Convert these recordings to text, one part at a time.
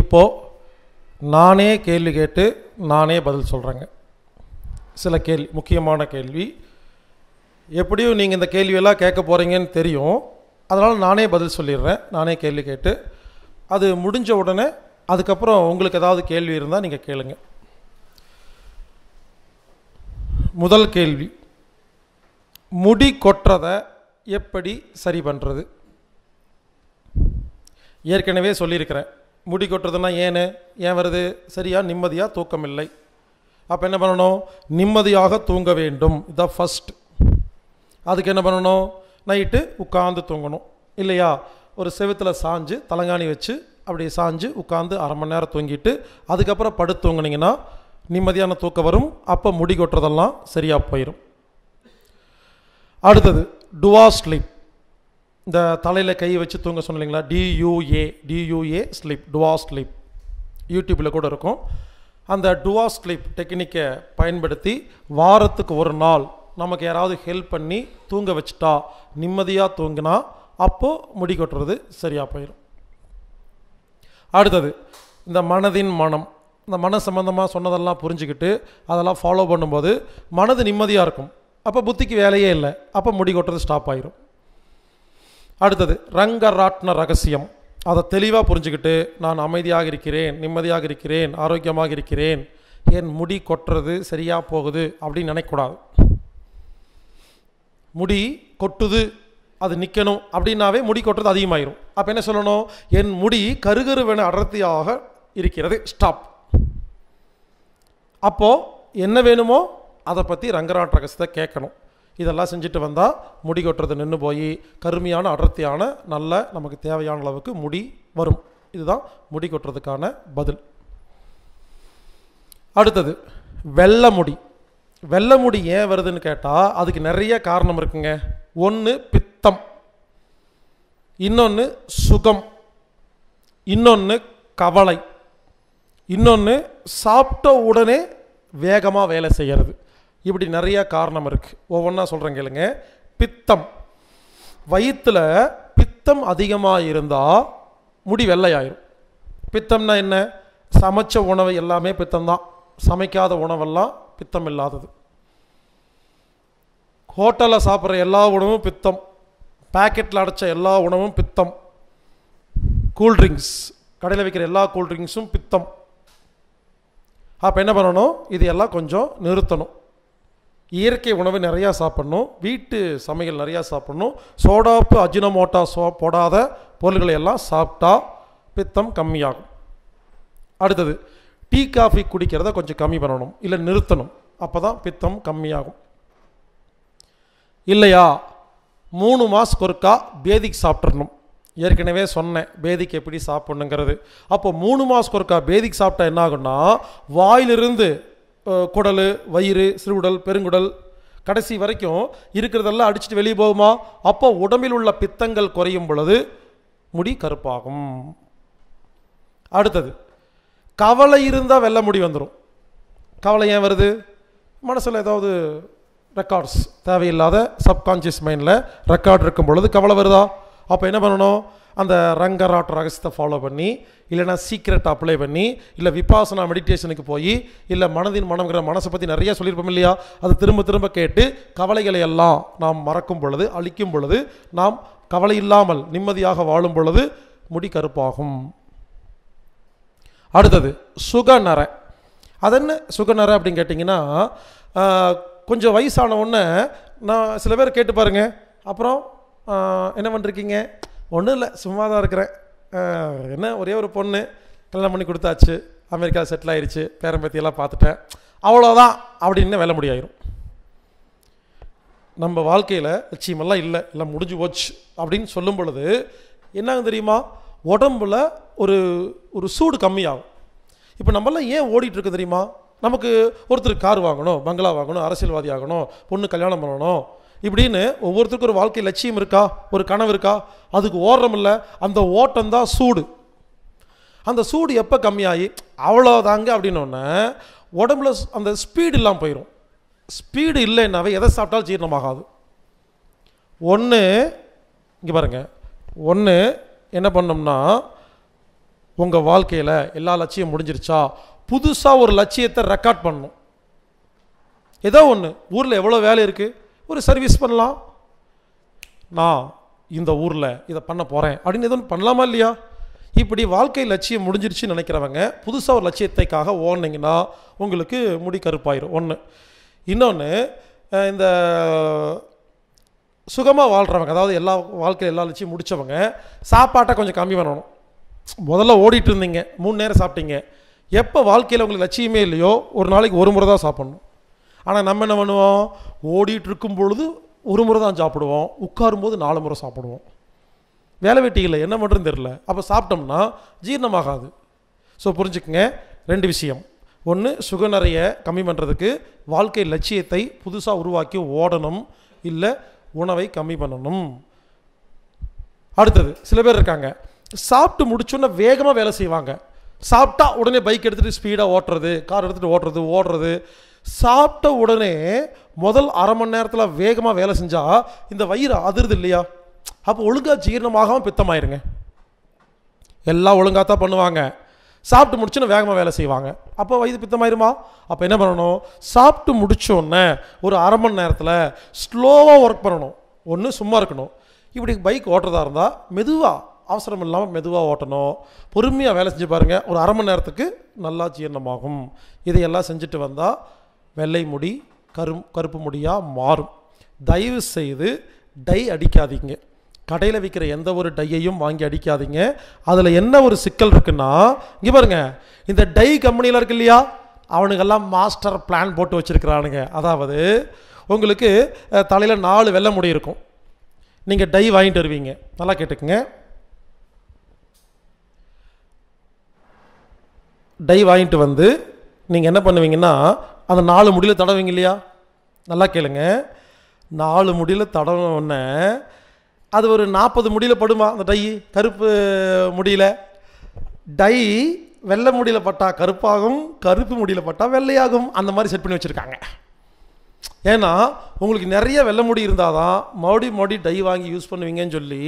இப்போ நானே கேள்வி கேட்டு நானே பதில் சொல்கிறேங்க. சில கேள்வி, முக்கியமான கேள்வி. எப்படியும் நீங்கள் இந்த கேள்வியெல்லாம் கேட்க போகிறீங்கன்னு தெரியும், அதனால் நானே பதில் சொல்லிடுறேன். நானே கேள்வி கேட்டு அது முடிஞ்ச உடனே அதுக்கப்புறம் உங்களுக்கு ஏதாவது கேள்வி இருந்தால் நீங்கள் கேளுங்க. முதல் கேள்வி, முடி கொட்டுறதை எப்படி சரி பண்ணுறது? ஏற்கனவே சொல்லியிருக்கிறேன், முடி கொட்டுறதுன்னா ஏன் வருது? சரியாக நிம்மதியாக தூக்கம் இல்லை. அப்போ என்ன பண்ணணும்? நிம்மதியாக தூங்க வேண்டும். இதுதான் ஃபஸ்ட். அதுக்கு என்ன பண்ணணும்? நைட்டு உட்காந்து தூங்கணும் இல்லையா? ஒரு செவுத்தில் சாஞ்சு தலங்காணி வச்சு அப்படி சாஞ்சு உட்காந்து அரை மணி நேரம் தூங்கிட்டு அதுக்கப்புறம் படுத்து தூங்கினீங்கன்னா நிம்மதியான தூக்கம் வரும். அப்போ முடி கொட்டுறதெல்லாம் சரியாக போயிடும். அடுத்தது டுவா ஸ்லீப். இந்த தலையில் கை வச்சு தூங்க சொன்னீங்களா? டியூஏ ஸ்லீப், டுவா ஸ்லீப். யூடியூப்பில் கூட இருக்கும். அந்த டுவா ஸ்லீப் டெக்னிக்கை பயன்படுத்தி வாரத்துக்கு ஒரு நாள் நமக்கு யாராவது ஹெல்ப் பண்ணி தூங்க வச்சுட்டா, நிம்மதியாக தூங்கினா, அப்போது முடி கொட்டுறது சரியாக போயிடும். அடுத்தது இந்த மனதின் மனம். இந்த மன சம்பந்தமாக சொன்னதெல்லாம் புரிஞ்சுக்கிட்டு அதெல்லாம் ஃபாலோ பண்ணும்போது மனது நிம்மதியாக இருக்கும். அப்போ புத்திக்கு வேலையே இல்லை. அப்போ முடி கொட்டுறது ஸ்டாப் ஆகிரும். அடுத்தது ரங்கராட்ன ரகசியம். அதை தெளிவாக புரிஞ்சுக்கிட்டு நான் அமைதியாக இருக்கிறேன், நிம்மதியாக இருக்கிறேன், ஆரோக்கியமாக இருக்கிறேன், என் முடி கொட்டுறது சரியாக போகுது அப்படின்னு நினைக்கக்கூடாது. முடி கொட்டுது, அது நிற்கணும் அப்படின்னாவே முடி கொட்டுறது அதிகமாகிடும். அப்போ என்ன சொல்லணும்? என் முடி கருகருவென அடர்த்தியாக இருக்கிறது, ஸ்டாப். அப்போது என்ன வேணுமோ அதை பற்றி ரங்கராட் ரகசியத்தை கேட்கணும். இதெல்லாம் செஞ்சுட்டு வந்தால் முடி கொட்டுறது நின்று போய் கருமையான அடர்த்தியான நல்ல நமக்கு தேவையான அளவுக்கு முடி வரும். இதுதான் முடி கொட்டுறதுக்கான பதில். அடுத்தது வெள்ளை முடி. வெள்ளை முடி ஏன் வருதுன்னு கேட்டால் அதுக்கு நிறைய காரணம் இருக்குங்க. ஒன்று பித்தம், இன்னொன்று சுகம், இன்னொன்று கவலை, இன்னொன்று சாப்பிட்ட உடனே வேகமாக வேலை செய்கிறது. இப்படி நிறையா காரணம் இருக்குது. ஒவ்வொன்றா சொல்கிறேன் கேளுங்க. பித்தம், வயிற்றில் பித்தம் அதிகமாக இருந்தால் முடி வெள்ளையாயிரும். பித்தம்னா என்ன? சமைச்ச உணவு எல்லாமே பித்தம்தான், சமைக்காத உணவெல்லாம் பித்தம் இல்லாதது. ஹோட்டலில் சாப்பிட்ற எல்லா உணவும் பித்தம், பேக்கெட்டில் அடைச்ச எல்லா உணவும் பித்தம், கூல்ட்ரிங்க்ஸ் கடையில் வைக்கிற எல்லா கூல்ட்ரிங்க்ஸும் பித்தம். அப்போ என்ன பண்ணணும்? இது எல்லாம் கொஞ்சம் நிறுத்தணும். இயற்கை உணவு நிறையா சாப்பிட்ணும், வீட்டு சமையல் நிறையா சாப்பிட்ணும், சோடாப்பு அஜினமோட்டா போடாத பொருள்களை எல்லாம் சாப்பிட்டா பித்தம் கம்மியாகும். அடுத்தது டீ காஃபி குடிக்கிறத கொஞ்சம் கம்மி பண்ணணும், இல்லை நிறுத்தணும். அப்போ தான் பித்தம் கம்மியாகும் இல்லையா? 3 மாதத்துக்கு ஒருக்கா பேதிக்கு சாப்பிட்றணும். ஏற்கனவே சொன்னேன் பேதிக்கு எப்படி சாப்பிட்ணுங்கிறது. அப்போ 3 மாதத்துக்கு ஒருக்கா பேதிக்கு சாப்பிட்டா என்ன ஆகுன்னா, வாயிலிருந்து குடல், வயிறு, சிறுகுடல், பெருங்குடல் கடைசி வரைக்கும் இருக்கிறதெல்லாம் அடிச்சுட்டு வெளியே போகுமா? அப்போ உடம்பில் உள்ள பித்தங்கள் குறையும் பொழுது முடி கருப்பாகும். அடுத்தது கவலை இருந்தால் வெள்ளை முடி வந்துடும். கவலை ஏன் வருது? மனசில் ஏதாவது ரெக்கார்ட்ஸ், தேவையில்லாத சப்கான்ஷியஸ் மைண்டில் ரெக்கார்ட் இருக்கும் பொழுது கவலை வருதா? அப்போ என்ன பண்ணணும்? அந்த ரங்கராட் ரகசியத்தை ஃபாலோ பண்ணி, இல்லைனா சீக்ரெட் அப்ளை பண்ணி, இல்லை விபாசனா மெடிடேஷனுக்கு போய், இல்லை மனதின் மனம்ங்கிற மனசை பற்றி நிறையா சொல்லியிருப்போம் இல்லையா? அதை திரும்ப திரும்ப கேட்டு கவலைகளை எல்லாம் நாம் மறக்கும் பொழுது, அழிக்கும் பொழுது, நாம் கவலை இல்லாமல் நிம்மதியாக வாழும் பொழுது முடி கருப்பாகும். அடுத்தது சுகநரை. அது என்ன சுகநரை அப்படின்னு கேட்டிங்கன்னா, கொஞ்சம் வயசான ஒன்று நான் சில பேர் கேட்டு பாருங்கள், அப்புறம் என்ன பண்ணிருக்கீங்க? ஒன்றும் இல்லை, சும்மா தான் இருக்கிறேன். என்ன, ஒரே ஒரு பொண்ணு கல்யாணம் பண்ணி கொடுத்தாச்சு, அமெரிக்காவில் செட்டில் ஆகிடுச்சு, பேரம்பத்தியெல்லாம் பார்த்துட்டேன், அவ்வளோதான் அப்படின்னு வெள்ள முடியாயிரும். நம்ம வாழ்க்கையில் லட்சியமெல்லாம் இல்லை, எல்லாம் முடிஞ்சு போச்சு அப்படின்னு சொல்லும் பொழுது என்னங்க தெரியுமா? உடம்பில் ஒரு ஒரு சூடு கம்மியாகும். இப்போ நம்மளாம் ஏன் ஓடிட்டுருக்கு தெரியுமா? நமக்கு ஒருத்தர் கார் வாங்கணும், பங்களா வாங்கணும், அரசியல்வாதி ஆகணும், பொண்ணு கல்யாணம் பண்ணணும், இப்படின்னு ஒவ்வொருத்தருக்கும் ஒரு வாழ்க்கை லட்சியம் இருக்கா, ஒரு கனவு இருக்கா, அதுக்கு ஓடுறமில்ல. அந்த ஓட்டம்தான் சூடு. அந்த சூடு எப்போ கம்மியாகி அவ்வளோதாங்க அப்படின்னோடனே உடம்புல அந்த ஸ்பீடு இல்லாமல் போயிடும். ஸ்பீடு இல்லைன்னாவே எதை சாப்பிட்டாலும் ஜீரணமாகாது. ஒன்று இங்கே பாருங்கள், ஒன்று என்ன பண்ணோம்னா உங்க வாழ்க்கையில எல்லா லட்சியம் முடிஞ்சிருச்சா புதுசா ஒரு லட்சியத்தை ரெக்கார்ட் பண்ணணும். ஏதோ ஒன்று ஊரில் எவ்வளோ வேலை இருக்குது, ஒரு சர்வீஸ் பண்ணலாம், நான் இந்த ஊரில் இதை பண்ண போகிறேன் அப்படின்னு எதுவும் பண்ணலாமா இல்லையா? இப்படி வாழ்க்கை லட்சியம் முடிஞ்சிருச்சுன்னு நினைக்கிறவங்க புதுசாக ஒரு லட்சியத்தைக்காக ஓடினீங்கன்னா உங்களுக்கு முடி கருப்பாயிரும். ஒன்று. இன்னொன்று, இந்த சுகமாக வாழ்கிறவங்க, அதாவது எல்லா வாழ்க்கையில் எல்லா லட்சியம் முடித்தவங்க சாப்பாட்டை கொஞ்சம் கம்மி பண்ணணும். முதல்ல ஓடிட்டு இருந்தீங்க, 3 நேரம் சாப்பிட்டீங்க, எப்போ வாழ்க்கையில் உங்களுக்கு லட்சியமே இல்லையோ ஒரு நாளைக்கு 1 முறை தான் சாப்பிட்ணும். ஆனால் நம்ம என்ன பண்ணுவோம், ஓடிட்டு இருக்கும் பொழுது 1 முறை தான் சாப்பிடுவோம், உட்காரும்போது 4 முறை சாப்பிடுவோம். வேலை வெட்டி இல்லை, என்ன பண்ணுறதுன்னு தெரில. அப்போ சாப்பிட்டோம்னா ஜீரணமாகாது. ஸோ புரிஞ்சுக்குங்க 2 விஷயம். ஒன்று, சுகநறைய கம்மி பண்ணுறதுக்கு வாழ்க்கை லட்சியத்தை புதுசாக உருவாக்கி ஓடணும், இல்லை உணவை கம்மி பண்ணணும். அடுத்தது, சில பேர் இருக்காங்க சாப்பிட்டு முடிச்சோன்னா வேகமாக வேலை செய்வாங்க. சாப்பிட்டா உடனே பைக் எடுத்துகிட்டு ஸ்பீடாக ஓட்டுறது, கார் எடுத்துகிட்டு ஓட்டுறது, ஓடுறது. சாப்பிட்ட உடனே முதல் அரை மணி நேரத்தில் வேகமாக வேலை செஞ்சால் இந்த வயிறு அதிருது இல்லையா? அப்போ ஒழுங்காக ஜீரணமாகவும் பித்தமாயிருங்க. எல்லாம் ஒழுங்காக தான் பண்ணுவாங்க, சாப்பிட்டு முடிச்சோன்னு வேகமாக வேலை செய்வாங்க, அப்போ வயிறு பித்தமாயிருமா? அப்போ என்ன பண்ணணும், சாப்பிட்டு முடித்தோன்னே ஒரு அரை மணி நேரத்தில் ஸ்லோவாக ஒர்க் பண்ணணும். ஒன்று, சும்மா இருக்கணும். இப்படி பைக் ஓட்டுறதா இருந்தால் மெதுவாக, அவசரம் இல்லாமல் மெதுவாக ஓட்டணும். பொறுமையாக வேலை செஞ்சு பாருங்கள், ஒரு அரை மணி நேரத்துக்கு நல்லா ஜீரணமாகும். இதையெல்லாம் செஞ்சுட்டு வந்தால் வெள்ளை முடி கருப்பு முடியாக மாறும். தயவு செய்து டை அடிக்காதீங்க. கடையில் விற்கிற எந்த ஒரு டையையும் வாங்கி அடிக்காதீங்க. அதில் என்ன ஒரு சிக்கல் இருக்குன்னா, இங்கே பாருங்கள், இந்த டை கம்பெனியில் இருக்கு இல்லையா, அவனுக்கெல்லாம் மாஸ்டர் பிளான் போட்டு வச்சுருக்கிறானுங்க. அதாவது உங்களுக்கு தலையில் 4 வெள்ளை முடி இருக்கும், நீங்கள் டை வாங்கிட்டு வருவீங்க. நல்லா கேட்டுக்குங்க, டை வாங்கிட்டு வந்து நீங்கள் என்ன பண்ணுவீங்கன்னா அந்த 4 முடியில் தடவிங்க இல்லையா? நல்லா கேளுங்க, 4 முடியில் தடவுனே அது ஒரு 40 முடியில் படுமா? அந்த டை கருப்பு முடியில் டை வெள்ளை முடியில் பட்டால் கருப்பாகும், கருப்பு முடியில் பட்டால் வெள்ளையாகும். அந்த மாதிரி செட் பண்ணி வச்சுருக்காங்க. ஏன்னா உங்களுக்கு நிறைய வெள்ளை முடி இருந்தால் தான் மறுபடி டை வாங்கி யூஸ் பண்ணுவீங்கன்னு சொல்லி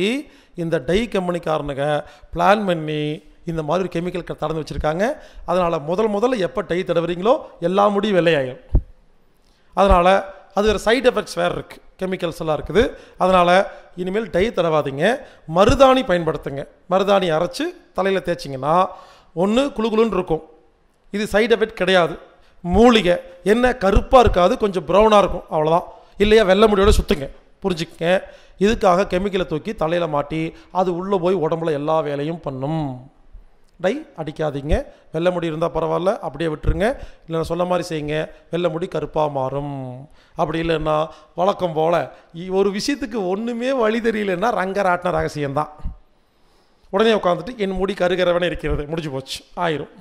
இந்த டை கம்பெனிக்காரனுங்க பிளான் பண்ணி இந்த மாதிரி ஒரு கெமிக்கல் தடந்து வச்சுருக்காங்க. அதனால் முதல்ல எப்போ டை தடவுறீங்களோ எல்லா முடியும் வெள்ளையாகும். அதனால் அது ஒரு சைடு எஃபெக்ட்ஸ் வேறு இருக்குது, கெமிக்கல்ஸ் எல்லாம் இருக்குது. அதனால் இனிமேல் டை தடவாதீங்க, மருதாணி பயன்படுத்துங்க. மருதாணி அரைச்சி தலையில் தேய்ச்சிங்கன்னா ஒன்று குளுகுலுன்னு இருக்கும், இது சைடு எஃபெக்ட் கிடையாது. மூலிகை என்ன, கருப்பாக இருக்காது, கொஞ்சம் ப்ரௌனாக இருக்கும், அவ்வளோதான். இல்லையா வெள்ளை முடியோட சுற்றுங்க. புரிஞ்சுக்கங்க. இதுக்காக கெமிக்கலை தூக்கி தலையில் மாட்டி அது உள்ளே போய் உடம்புல எல்லா வேலையும் பண்ணும். டை அடிக்காதீங்க. வெள்ளை முடி இருந்தால் பரவாயில்ல, அப்படியே விட்டுருங்க. இல்லை நான் சொன்ன மாதிரி செய்யுங்க, வெள்ளை முடி கருப்பாக மாறும். அப்படி இல்லைன்னா வழக்கம் போல் ஒரு விஷயத்துக்கு ஒன்றுமே வழி தெரியலன்னா ரங்கராட்டின ரகசியம்தான். உடனே உட்காந்துட்டு என் முடி கருகரவனே இருக்கிறது, முடிஞ்சு போச்சு, ஆயிரும்.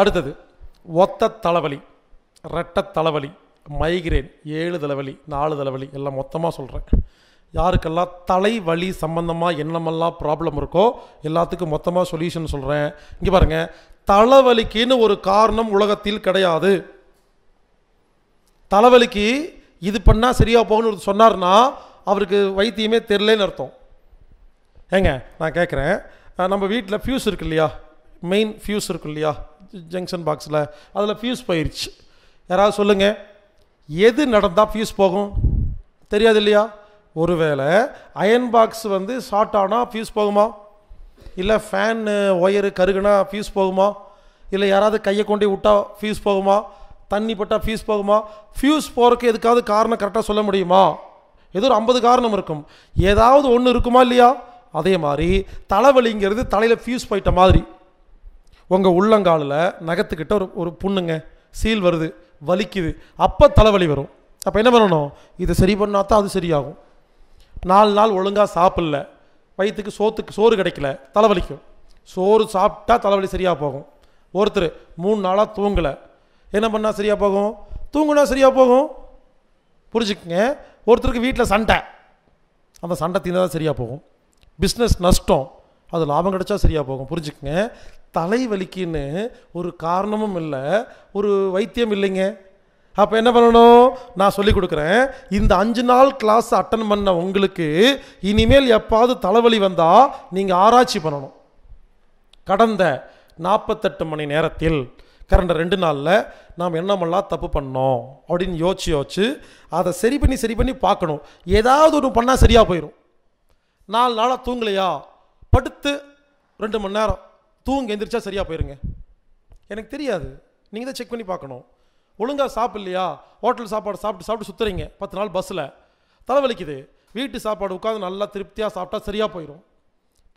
அடுத்தது, ஒத்த தலைவலி, ரெட்டை தலைவலி, மைக்ரேன், 7 தலைவலி, 4 தலைவலி, எல்லாம் மொத்தமாக சொல்கிறேன். யாருக்கெல்லாம் தலைவலி சம்பந்தமாக என்னமெல்லாம் ப்ராப்ளம் இருக்கோ எல்லாத்துக்கும் மொத்தமாக சொல்யூஷன் சொல்கிறேன். இங்கே பாருங்கள், தலைவலிக்குன்னு ஒரு காரணம் உலகத்தில் கிடையாது. தலைவலிக்கு இது பண்ணால் சரியாக போகணும்னு ஒருத்தர் சொன்னார்னா அவருக்கு வைத்தியமே தெரிலன்னு அர்த்தம். ஏங்க நான் கேட்குறேன், நம்ம வீட்டில் ஃப்யூஸ் இருக்கு இல்லையா, மெயின் ஃப்யூஸ் இருக்கு இல்லையா, ஜங்ஷன் பாக்ஸில், அதில் ஃப்யூஸ் போயிடுச்சு. யாராவது சொல்லுங்கள், எது நடந்தால் ஃப்யூஸ் போகும்? தெரியாது இல்லையா? ஒருவேளை அயன் பாக்ஸ் ஷார்ட் ஆனால் ஃபியூஸ் போகுமா? இல்லை ஃபேன் ஒயரு கருகுனா ஃபியூஸ் போகுமா? இல்லை யாராவது கையை கொண்டு விட்டால் ஃபியூஸ் போகுமா? தண்ணி பட்டால் ஃபியூஸ் போகுமா? ஃபியூஸ் போகிறதுக்கு எதுக்காவது காரணம் கரெக்டாக சொல்ல முடியுமா? ஏதோ ஒரு 50 காரணம் இருக்கும், ஏதாவது ஒன்று இருக்குமா இல்லையா? அதே மாதிரி தலைவலிங்கிறது தலையில் ஃபியூஸ் போயிட்ட மாதிரி. உங்கள் உள்ளங்காலில் நகத்துக்கிட்ட ஒரு புண்ணுங்க, சீல் வருது, வலிக்குது, அப்போ தலைவலி வரும். அப்போ என்ன பண்ணணும், இதை சரி பண்ணால் தான் அது சரியாகும். 4 நாள் ஒழுங்காக சாப்பிடல, வயிற்றுக்கு சோறு கிடைக்கல, தலைவலிக்கும். சோறு சாப்பிட்டா தலைவலி சரியாக போகும். ஒருத்தர் 3 நாளாக தூங்கலை, என்ன பண்ணால் சரியாக போகும்? தூங்குனா சரியாக போகும். புரிஞ்சுக்கங்க. ஒருத்தருக்கு வீட்டில் சண்டை, அந்த சண்டை தீர்ந்தால் தான் சரியாக போகும். பிஸ்னஸ் நஷ்டம், அது லாபம் கிடைச்சா சரியாக போகும். புரிஞ்சுக்கங்க. தலைவலிக்குன்னு ஒரு காரணமும் இல்லை, ஒரு வைத்தியம் இல்லைங்க. அப்ப என்ன பண்ணணும் நான் சொல்லி கொடுக்கிறேன் இந்த 5 நாள் கிளாஸ் அட்டெண்ட் பண்ண உங்களுக்கு இனிமேல் எப்பாவது தலைவலி வந்தா நீங்க ஆராய்ச்சி பண்ணணும் கடந்த 48 மணி நேரத்தில் கரண்ட 2 நாள்ல நாம் என்னமெல்லாம் தப்பு பண்ணோம் அப்படினு யோசிச்சு அதை சரி பண்ணி பார்க்கணும் ஏதாவது ஒரு பண்ணா சரியா போயிடும் 4 நாளா தூங்கலையா படுத்து 2 மணி நேரம் தூங்க எந்திரச்சா சரியா போயிடுங்க எனக்கு தெரியாது நீங்க தான் செக் பண்ணி பார்க்கணும் ஒழுங்கா சாப்பிடலையா ஹோட்டல் சாப்பாடு சாப்பிட்டு சுத்துறீங்க 10 நாள் பஸ்ல தலைவலிக்குது வீட்டு சாப்பாடு உட்கார்ந்து நல்லா திருப்தியா சாப்பிட்டா சரியா போயிடும்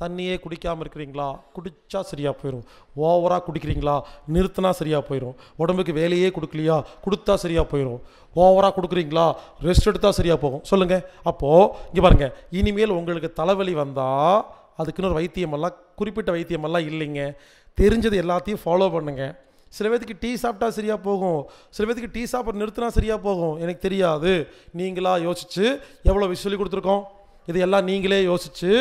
தண்ணியே குடிக்காம இருக்கீங்களா குடிச்சா சரியா போயிடும் ஓவரா குடிக்கிறீங்களா நிறுத்தினா சரியா போயிடும் உடம்புக்கு வேலையே கொடுக்கலையா கொடுத்தா சரியா போயிடும் ஓவரா குடிக்கிறீங்களா ரெஸ்ட் எடுத்தா சரியா போகும் சொல்லுங்க அப்போ இங்க பாருங்க இனிமேல் உங்களுக்கு தலைவலி வந்தா அதுக்குன்னு ஒரு வைத்தியமெல்லாம் குறிப்பிட்ட வைத்தியமெல்லாம் இல்லைங்க தெரிஞ்சது எல்லாத்தையும் ஃபாலோ பண்ணுங்க சில பேருக்கு டீ சாப்பிட்டா சரியா போகும் சில பேருக்கு டீ சாப்பிட நிறுத்தினா சரியா போகும் எனக்கு தெரியாது நீங்களா யோசிச்சு எவ்வளோ சொல்லி கொடுத்துருக்கோம் இது எல்லாம் நீங்களே யோசிச்சு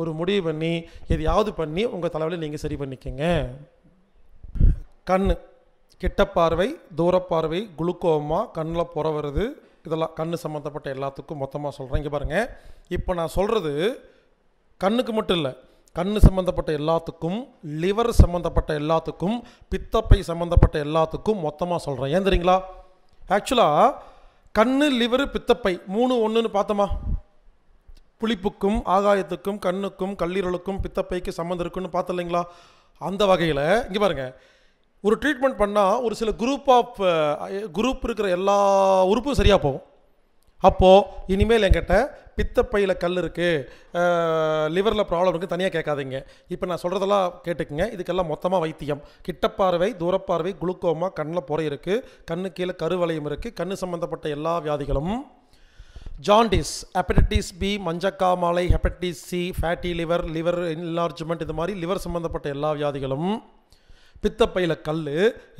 ஒரு முடிவு பண்ணி எதையாவது பண்ணி உங்கள் தலைவலியை நீங்கள் சரி பண்ணிக்கங்க கண் கிட்ட பார்வை தூர பார்வை குளுக்கோமா கண்ணில் புற வருது இதெல்லாம் கண் சம்மந்தப்பட்ட எல்லாத்துக்கும் மொத்தமாக சொல்கிறேன் இங்கே பாருங்கள் இப்போ நான் சொல்கிறது கண்ணுக்கு மட்டும் இல்லை கண் சம்மந்தப்பட்ட எல்லாத்துக்கும் லிவர் சம்மந்தப்பட்ட எல்லாத்துக்கும் பித்தப்பை சம்மந்தப்பட்ட எல்லாத்துக்கும் மொத்தமாக சொல்கிறேன் ஏன் தெரியுங்களா ஆக்சுவலாக கண் லிவர் பித்தப்பை 3 ஒன்றுன்னு பார்த்தோமா புளிப்புக்கும் ஆகாயத்துக்கும் கண்ணுக்கும் கல்லீரலுக்கும் பித்தப்பைக்கு சம்மந்தம் இருக்குன்னு பார்த்து இல்லைங்களா அந்த வகையில் இங்கே பாருங்கள் ஒரு ட்ரீட்மெண்ட் பண்ணால் ஒரு சில குரூப் இருக்கிற எல்லா உறுப்பும் சரியாக போகும் அப்போது இனிமேல் என்கிட்ட பித்தப்பையில் கல் இருக்குது லிவரில் ப்ராப்ளம் இருக்குது தனியாக கேட்காதீங்க இப்போ நான் சொல்கிறதெல்லாம் கேட்டுக்குங்க இதுக்கெல்லாம் மொத்தமாக வைத்தியம் கிட்டப்பார்வை தூரப்பார்வை குளுக்கோமா கண்ணில் புறை இருக்குது கண்ணு கீழே கருவளையம் இருக்குது கண் சம்மந்தப்பட்ட எல்லா வியாதிகளும் ஜாண்டிஸ் ஹெப்படைட்டிஸ் பி மஞ்சக்காமாலை hepatitis C fatty liver liver enlargement இது மாதிரி லிவர் சம்மந்தப்பட்ட எல்லா வியாதிகளும் பித்தப்பையில் கல்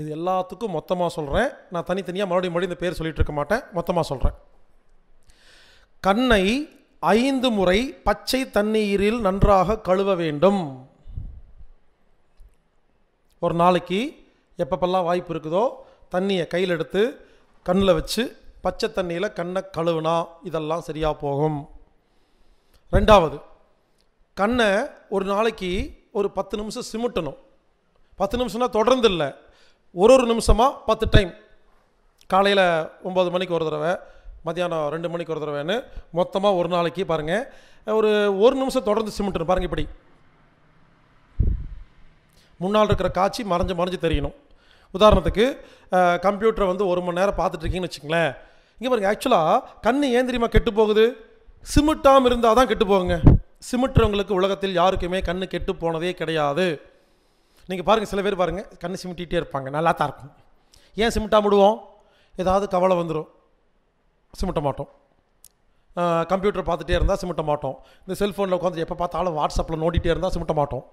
இது எல்லாத்துக்கும் மொத்தமாக சொல்கிறேன் நான் தனித்தனியாக மறுபடியும் இந்த பேர் சொல்லிகிட்டு இருக்க மாட்டேன் மொத்தமாக சொல்கிறேன் கண்ணை 5 முறை பச்சை தண்ணீரில் நன்றாக கழுவ வேண்டும் ஒரு நாளைக்கு எப்பப்பெல்லாம் வாய்ப்பு இருக்குதோ தண்ணியை கையில் எடுத்து கண்ணில் வச்சு பச்சை தண்ணியில் கண்ணை கழுவுனா இதெல்லாம் சரியாக போகும் 2வது கண்ணை ஒரு நாளைக்கு ஒரு 10 நிமிஷம் சிமிட்டணும் 10 நிமிஷம்னா தொடர்ந்து இல்லை ஒரு நிமிஷமாக 10 டைம் காலையில் 9 மணிக்கு ஒரு தடவை மத்தியானம் 2 மணிக்கு ஒரு தடவைன்னு மொத்தமாக ஒரு நாளைக்கு பாருங்கள் ஒரு நிமிஷம் தொடர்ந்து சிமிட்டணும் பாருங்கள் இப்படி முன்னால் இருக்கிற காட்சி மறைஞ்சு தெரியணும் உதாரணத்துக்கு கம்ப்யூட்டரை வந்து 1 மணி நேரம் பார்த்துட்ருக்கீங்கன்னு வச்சுங்களேன் இங்கே பாருங்கள் ஆக்சுவலாக கண் ஏன் தெரியுமா கெட்டு போகுது சிமிட்டாமல் இருந்தால் தான் கெட்டு போகுங்க சிமிட்டுறவங்களுக்கு உலகத்தில் யாருக்குமே கண் கெட்டு போனதே கிடையாது நீங்கள் பாருங்கள் சில பேர் பாருங்கள் கண் சிமிட்டிகிட்டே இருப்பாங்க நல்லா தான் இருக்கும் ஏன் சிமிட்டாக விடுவோம் ஏதாவது கவலை வந்துடும் சிமிட்ட மாட்டோம் கம்ப்யூட்டர் பார்த்துட்டே இருந்தால் சிமிட்ட மாட்டோம் இந்த செல்ஃபோனில் உட்காந்து எப்போ பார்த்தாலும் வாட்ஸ்அப்பில் நோண்டிகிட்டே இருந்தால் சிமிட்ட மாட்டோம்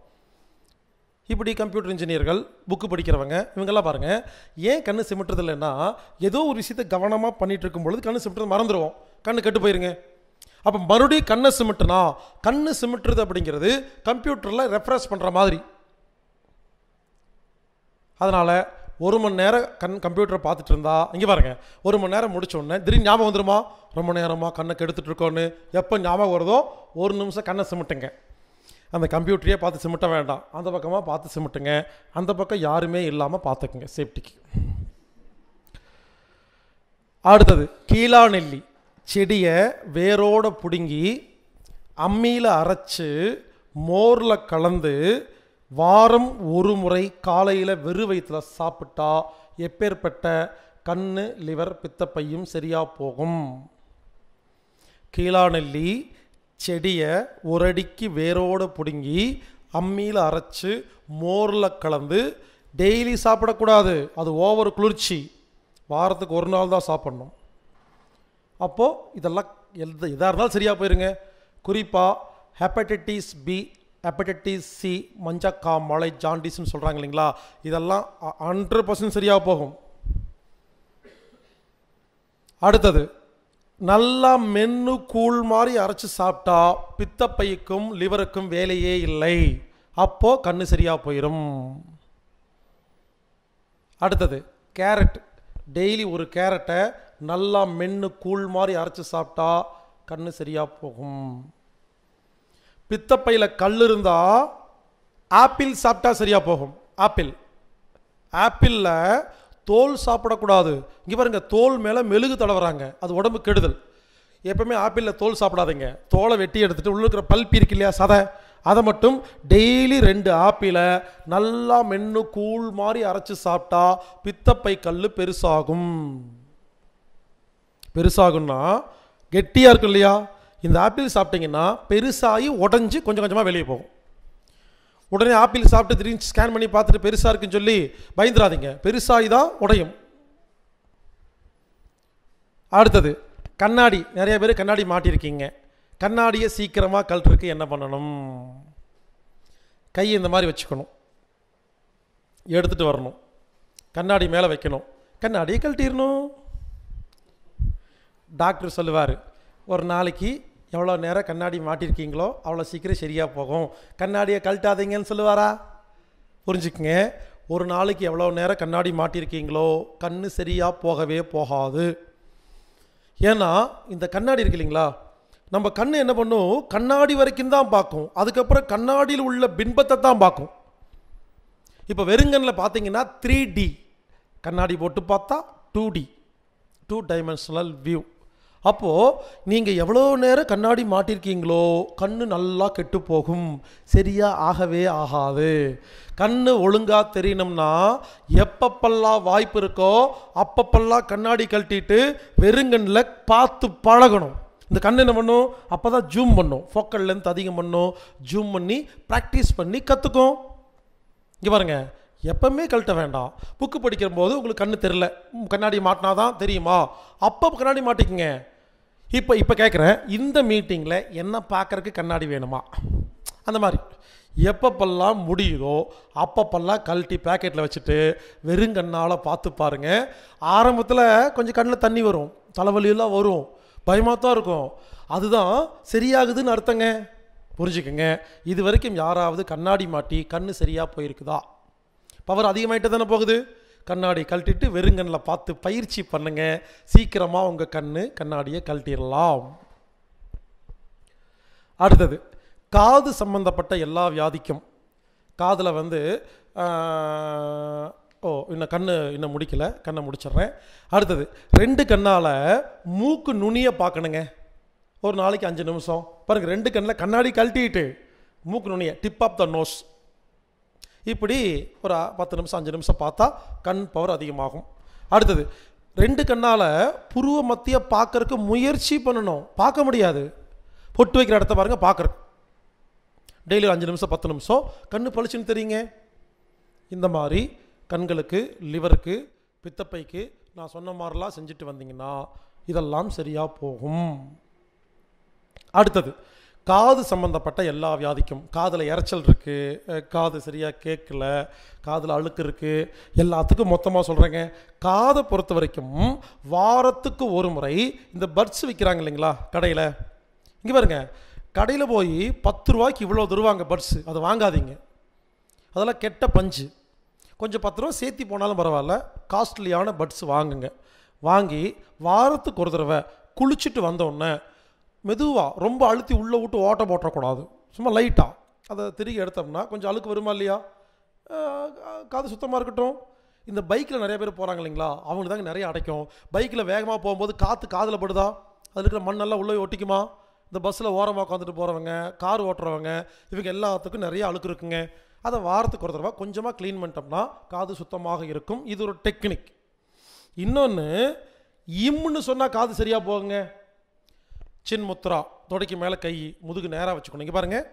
இப்படி கம்ப்யூட்டர் இன்ஜினியர்கள் புக்கு படிக்கிறவங்க இவங்கெல்லாம் பாருங்கள் ஏன் கண்ணு சிமிட்டுறது இல்லைன்னா ஏதோ ஒரு விஷயத்தை கவனமாக பண்ணிகிட்டு இருக்கும்பொழுது கண்ணு சிமிட்டுறது மறந்துடுவோம் கண்ணு கெட்டு போயிருங்க அப்போ மறுபடியும் கண்ணை சிமிட்டுனா கண்ணு சிமிட்டுறது அப்படிங்கிறது கம்ப்யூட்டரில் ரெஃப்ரெஷ் பண்ணுற மாதிரி அதனால் 1 மணி நேரம் கம்ப்யூட்டரை பார்த்துட்டு இருந்தா இங்கே பாருங்கள் 1 மணி நேரம் முடிச்சோடனே திடீர்னு ஞாபகம் வந்துடுமா ரொம்ப நேரமாக கண்ணை கெடுத்துட்டு இருக்கோன்னு எப்போ ஞாபகம் வருதோ 1 நிமிஷம் கண்ணை சிமிட்டுங்க அந்த கம்ப்யூட்டரையே பார்த்து சிமிட்ட வேண்டாம் அந்த பக்கமாக பார்த்து சிமிட்டுங்க அந்த பக்கம் யாருமே இல்லாமல் பார்த்துக்குங்க சேஃப்டிக்கு அடுத்தது கீழா நெல்லி செடியை வேரோடு பிடுங்கி அம்மியில் அரைச்சி மோரில் கலந்து வாரம் 1 முறை காலையில் வெறும் வயிற்றுல சாப்பிட்டா எப்பேற்பட்ட கண் லிவர் பித்தப்பையும் சரியாக போகும் கீழா நெல்லி செடியை ஒரு அடிக்கு வேரோடு பிடுங்கி அம்மியில் அரைச்சி மோரில் கலந்து டெய்லி சாப்பிடக்கூடாது அது ஓவர் குளிர்ச்சி வாரத்துக்கு 1 நாள் தான் சாப்பிட்ணும் அப்போது இதெல்லாம் எதாக இருந்தாலும் சரியாக போயிருங்க குறிப்பாக ஹெப்படைட்டிஸ் பி ஹெப்படைட்டிஸ் சி மஞ்சக்காமாலை ஜாண்டிஸ்ன்னு சொல்கிறாங்க இல்லைங்களா இதெல்லாம் 100% சரியாக போகும் அடுத்தது நல்லா மென்னு கூழ் மாதிரி அரைச்சி சாப்பிட்டா பித்தப்பைக்கும் லிவருக்கும் வேலையே இல்லை அப்போது கண் சரியாக போயிடும் அடுத்தது கேரட் டெய்லி ஒரு கேரட்டை நல்லா மென்னு கூழ் மாதிரி அரைச்சி சாப்பிட்டா கண்ணு சரியாக போகும். பித்தப்பையில் கல் இருந்தால் ஆப்பிள் சாப்பிட்டா சரியாக போகும். ஆப்பிள் ஆப்பிளில் தோல் சாப்பிடக்கூடாது. இங்கே பாருங்கள், தோல் மேலே மெழுகு தடவுறாங்க, அது உடம்பு கெடுதல். எப்பவுமே ஆப்பிளில் தோல் சாப்பிடாதீங்க. தோலை வெட்டி எடுத்துகிட்டு உள்ளே இருக்கிற பல்பி இருக்கு இல்லையா, சதை, அதை மட்டும் டெய்லி 2 ஆப்பிளை நல்லா மென்னு கூழ் மாதிரி அரைச்சி சாப்பிட்டா பித்தப்பை கல் பெருசாகும். பெருசாகும்னா கெட்டியாக இருக்கும் இல்லையா, இந்த ஆப்பிள் சாப்பிட்டிங்கன்னா பெருசாகி உடஞ்சி கொஞ்சம் கொஞ்சமாக வெளியே போகும். உடனே ஆப்பிள் சாப்பிட்டு திரும்பி ஸ்கேன் பண்ணி பார்த்துட்டு பெருசாக இருக்குன்னு சொல்லி பயந்துடாதீங்க, பெருசாகி தான் உடையும். அடுத்தது கண்ணாடி. நிறைய பேர் கண்ணாடி மாட்டியிருக்கீங்க. கண்ணாடியை சீக்கிரமாக கழட்டுறதுக்கு என்ன பண்ணணும்? கையை இந்த மாதிரி வச்சுக்கணும், எடுத்துகிட்டு வரணும், கண்ணாடி மேலே வைக்கணும், கண்ணாடியை கழட்டிடணும். டாக்டர் சொல்லுவார், ஒரு நாளைக்கு எவ்வளோ நேரம் கண்ணாடி மாட்டியிருக்கீங்களோ அவ்வளோ சீக்கிரம் சரியாக போகும், கண்ணாடியை கழட்டாதீங்கன்னு சொல்லுவாரா? புரிஞ்சுக்குங்க, ஒரு நாளைக்கு எவ்வளோ நேரம் கண்ணாடி மாட்டியிருக்கீங்களோ கண் சரியாக போகவே போகாது. ஏன்னா இந்த கண்ணாடி இருக்கு இல்லைங்களா, நம்ம கண் என்ன பண்ணும், கண்ணாடி வரைக்கும் தான் பார்க்கும், அதுக்கப்புறம் கண்ணாடியில் உள்ள பின்பத்தை தான் பார்க்கும். இப்போ வெறுங்கண்ணில் பார்த்தீங்கன்னா 3D, கண்ணாடி போட்டு பார்த்தா 2D, 2 டைமென்ஷனல் வியூ. அப்போது நீங்கள் எவ்வளோ நேரம் கண்ணாடி மாட்டியிருக்கீங்களோ கண் நல்லா கெட்டு போகும், சரியாக ஆகவே ஆகாது. கண் ஒழுங்காக தெரியணும்னா எப்பப்பெல்லாம் வாய்ப்பு இருக்கோ அப்பப்பெல்லாம் கண்ணாடி கழட்டிட்டு வெறுங்கண்ணில் பார்த்து பழகணும். இந்த கண் என்ன பண்ணும், அப்போ தான் ஜூம் பண்ணும், ஃபோக்கல் லென்த் அதிகம் பண்ணும், ஜூம் பண்ணி ப்ராக்டிஸ் பண்ணி கற்றுக்கும். இங்கே பாருங்கள், எப்பவுமே கழட்ட வேண்டாம். புக்கு படிக்கிற போது உங்களுக்கு கண்ணு தெரில, கண்ணாடி மாட்டினா தான் தெரியுமா, அப்போ கண்ணாடி மாட்டிக்குங்க. இப்போ கேட்குறேன், இந்த மீட்டிங்கில் என்ன பார்க்குறதுக்கு கண்ணாடி வேணுமா? அந்த மாதிரி எப்பப்பெல்லாம் முடியுதோ அப்பப்பெல்லாம் கழட்டி பேக்கெட்டில் வச்சுட்டு வெறுங்கண்ணால் பார்த்து பாருங்கள். ஆரம்பத்தில் கொஞ்சம் கண்ணில் தண்ணி வரும், தலைவலியெல்லாம் வரும், பயமாக தான் இருக்கும், அதுதான் சரியாகுதுன்னு அர்த்தங்க. புரிஞ்சுக்குங்க, இது வரைக்கும் யாராவது கண்ணாடி மாட்டி கண் சரியாக போயிருக்குதா? பவர் அதிகமாகிட்டு தானே போகுது. கண்ணாடி கழட்டிட்டு வெறுங்கண்ணில் பார்த்து பயிற்சி பண்ணுங்கள், சீக்கிரமாக உங்கள் கண்ணாடியை கழட்டிடலாம். அடுத்தது காது சம்பந்தப்பட்ட எல்லா வியாதிக்கும். காதில் இன்னும் இன்னும் முடிக்கலை, கண்ணை முடிச்சிட்றேன். அடுத்தது 2 கண்ணால் மூக்கு நுனியை பார்க்கணுங்க, ஒரு நாளைக்கு 5 நிமிஷம் பாருங்கள். 2 கண்ணில் கண்ணாடி கழட்டிட்டு மூக்கு நுனியை, டிப் ஆஃப் த நோஸ், இப்படி ஒரு 10 நிமிஷம் 5 நிமிஷம் பார்த்தா கண் பவர் அதிகமாகும். அடுத்தது 2 கண்ணால் புருவ மத்திய பார்க்கறதுக்கு முயற்சி பண்ணணும். பார்க்க முடியாது, பொட்டு வைக்கிற இடத்த பாருங்கள், பார்க்குறக்கு டெய்லி 5 நிமிஷம் 10 நிமிஷம் கண் பளிச்சுன்னு தெரியுங்க. இந்த மாதிரி கண்களுக்கு, லிவருக்கு, பித்தப்பைக்கு நான் சொன்ன மாதிரிலாம் செஞ்சுட்டு வந்தீங்கன்னா இதெல்லாம் சரியாக போகும். அடுத்தது காது சம்பந்தப்பட்ட எல்லா வியாதிக்கும். காதில் இறைச்சல் இருக்குது, காது சரியாக கேட்கல, காதில் அழுக்கு இருக்குது, எல்லாத்துக்கும் மொத்தமாக சொல்கிறேங்க. காதை பொறுத்த வரைக்கும் வாரத்துக்கு 1 முறை இந்த பட்ஸ் விற்கிறாங்க இல்லைங்களா கடையில். இங்கே பாருங்கள், கடையில் போய் 10 ரூபாய்க்கு இவ்வளோ தருவாங்க பட்ஸு, அதை வாங்காதீங்க, அதெல்லாம் கெட்ட பஞ்சு. கொஞ்சம் 10 ரூபா சேர்த்தி போனாலும் பரவாயில்ல, காஸ்ட்லியான பட்ஸ் வாங்குங்க. வாங்கி வாரத்துக்கு 1 தடவை குளிச்சுட்டு வந்தோடனே மெதுவாக, ரொம்ப அழுத்தி உள்ளே விட்டு ஓட்ட போட்டக்கூடாது, சும்மா லைட்டாக அதை திருகி எடுத்தோம்னா கொஞ்சம் அழுக்கு வருமா இல்லையா, காது சுத்தமாக இருக்கட்டும். இந்த பைக்கில் நிறைய பேர் போகிறாங்க இல்லைங்களா, அவங்க தாங்க நிறைய அடைக்கும். பைக்கில் வேகமாக போகும்போது காற்று காதில் படுதா, அதில் இருக்கிற மண்ணெல்லாம் உள்ளே ஒட்டிக்குமா? இந்த பஸ்ஸில் ஓரமாக உட்காந்துட்டு போகிறவங்க, கார் ஓட்டுறவங்க, இவங்க எல்லாத்துக்கும் நிறைய அழுக்கு இருக்குங்க. அதை வாரத்துக்கு 1 தடவை கொஞ்சமாக க்ளீன் பண்ணிட்டோம்னா காது சுத்தமாக இருக்கும். இது ஒரு டெக்னிக். இன்னொன்று, இம்னு சொன்னால் காது சரியாக போகுங்க. சின் முத்ரா, தொடைக்கு மேலே கை, முதுகு நேராக வச்சுக்கணும். இங்கே பாருங்கள்,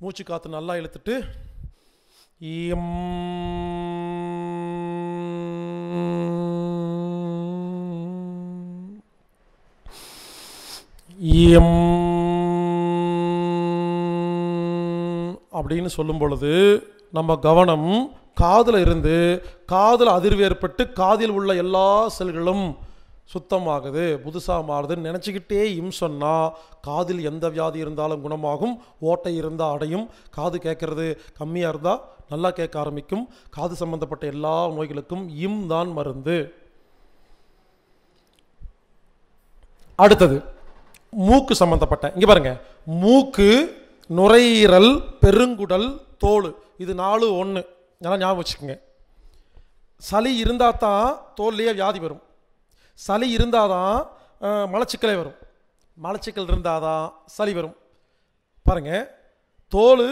மூச்சு காற்று நல்லா இழுத்துட்டு இம், இம் அப்படின்னு சொல்லும் பொழுது நம்ம கவனம் காதில் இருந்து, காதில் அதிர்வு ஏற்பட்டு காதில் உள்ள எல்லா செல்களும் சுத்தமாகுது புதுசாக மாறுதுன்னு நினச்சிக்கிட்டே இம் சொன்னால் காதில் எந்த வியாதி இருந்தாலும் குணமாகும், ஓட்டை இருந்தால் அடையும், காது கேட்குறது கம்மியாக இருந்தால் நல்லா கேட்க ஆரம்பிக்கும். காது சம்பந்தப்பட்ட எல்லா நோய்களுக்கும் இம் தான் மருந்து. அடுத்தது மூக்கு சம்பந்தப்பட்ட. இங்கே பாருங்கள், மூக்கு, நுரையீரல், பெருங்குடல், தோல், இது 4 ஒன்று. நல்லா ஞாபகம் வச்சுக்கோங்க. சளி இருந்தால் தான் தோல்லையே வியாதி வரும், சளி இருந்தால் தான் மலச்சிக்கலே வரும், மலச்சிக்கல் இருந்தால் தான் சளி வரும். பாருங்கள், தோல்,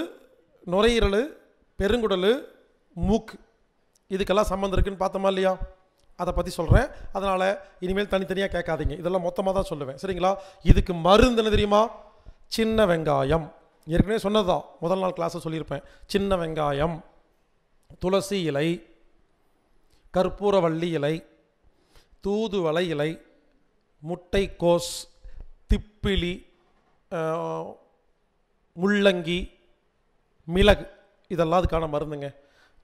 நுரையீரல், பெருங்குடல், மூக்கு, இதுக்கெல்லாம் சம்மந்தம் இருக்குதுன்னு பார்த்தோமா இல்லையா? அதை பற்றி சொல்கிறேன். அதனால் இனிமேல் தனித்தனியாக கேட்காதீங்க, இதெல்லாம் மொத்தமாக தான் சொல்லுவேன், சரிங்களா? இதுக்கு மருந்துன்னு தெரியுமா? சின்ன வெங்காயம். ஏற்கனவே சொன்னது தான், முதல் நாள் கிளாஸை சொல்லியிருப்பேன். சின்ன வெங்காயம், துளசி இலை, கற்பூரவள்ளி இலை, தூதுவளை இலை, முட்டைக்கோஸ், திப்பிலி, முள்ளங்கி, மிளகு, இதெல்லாம் அதுக்கான மருந்துங்க.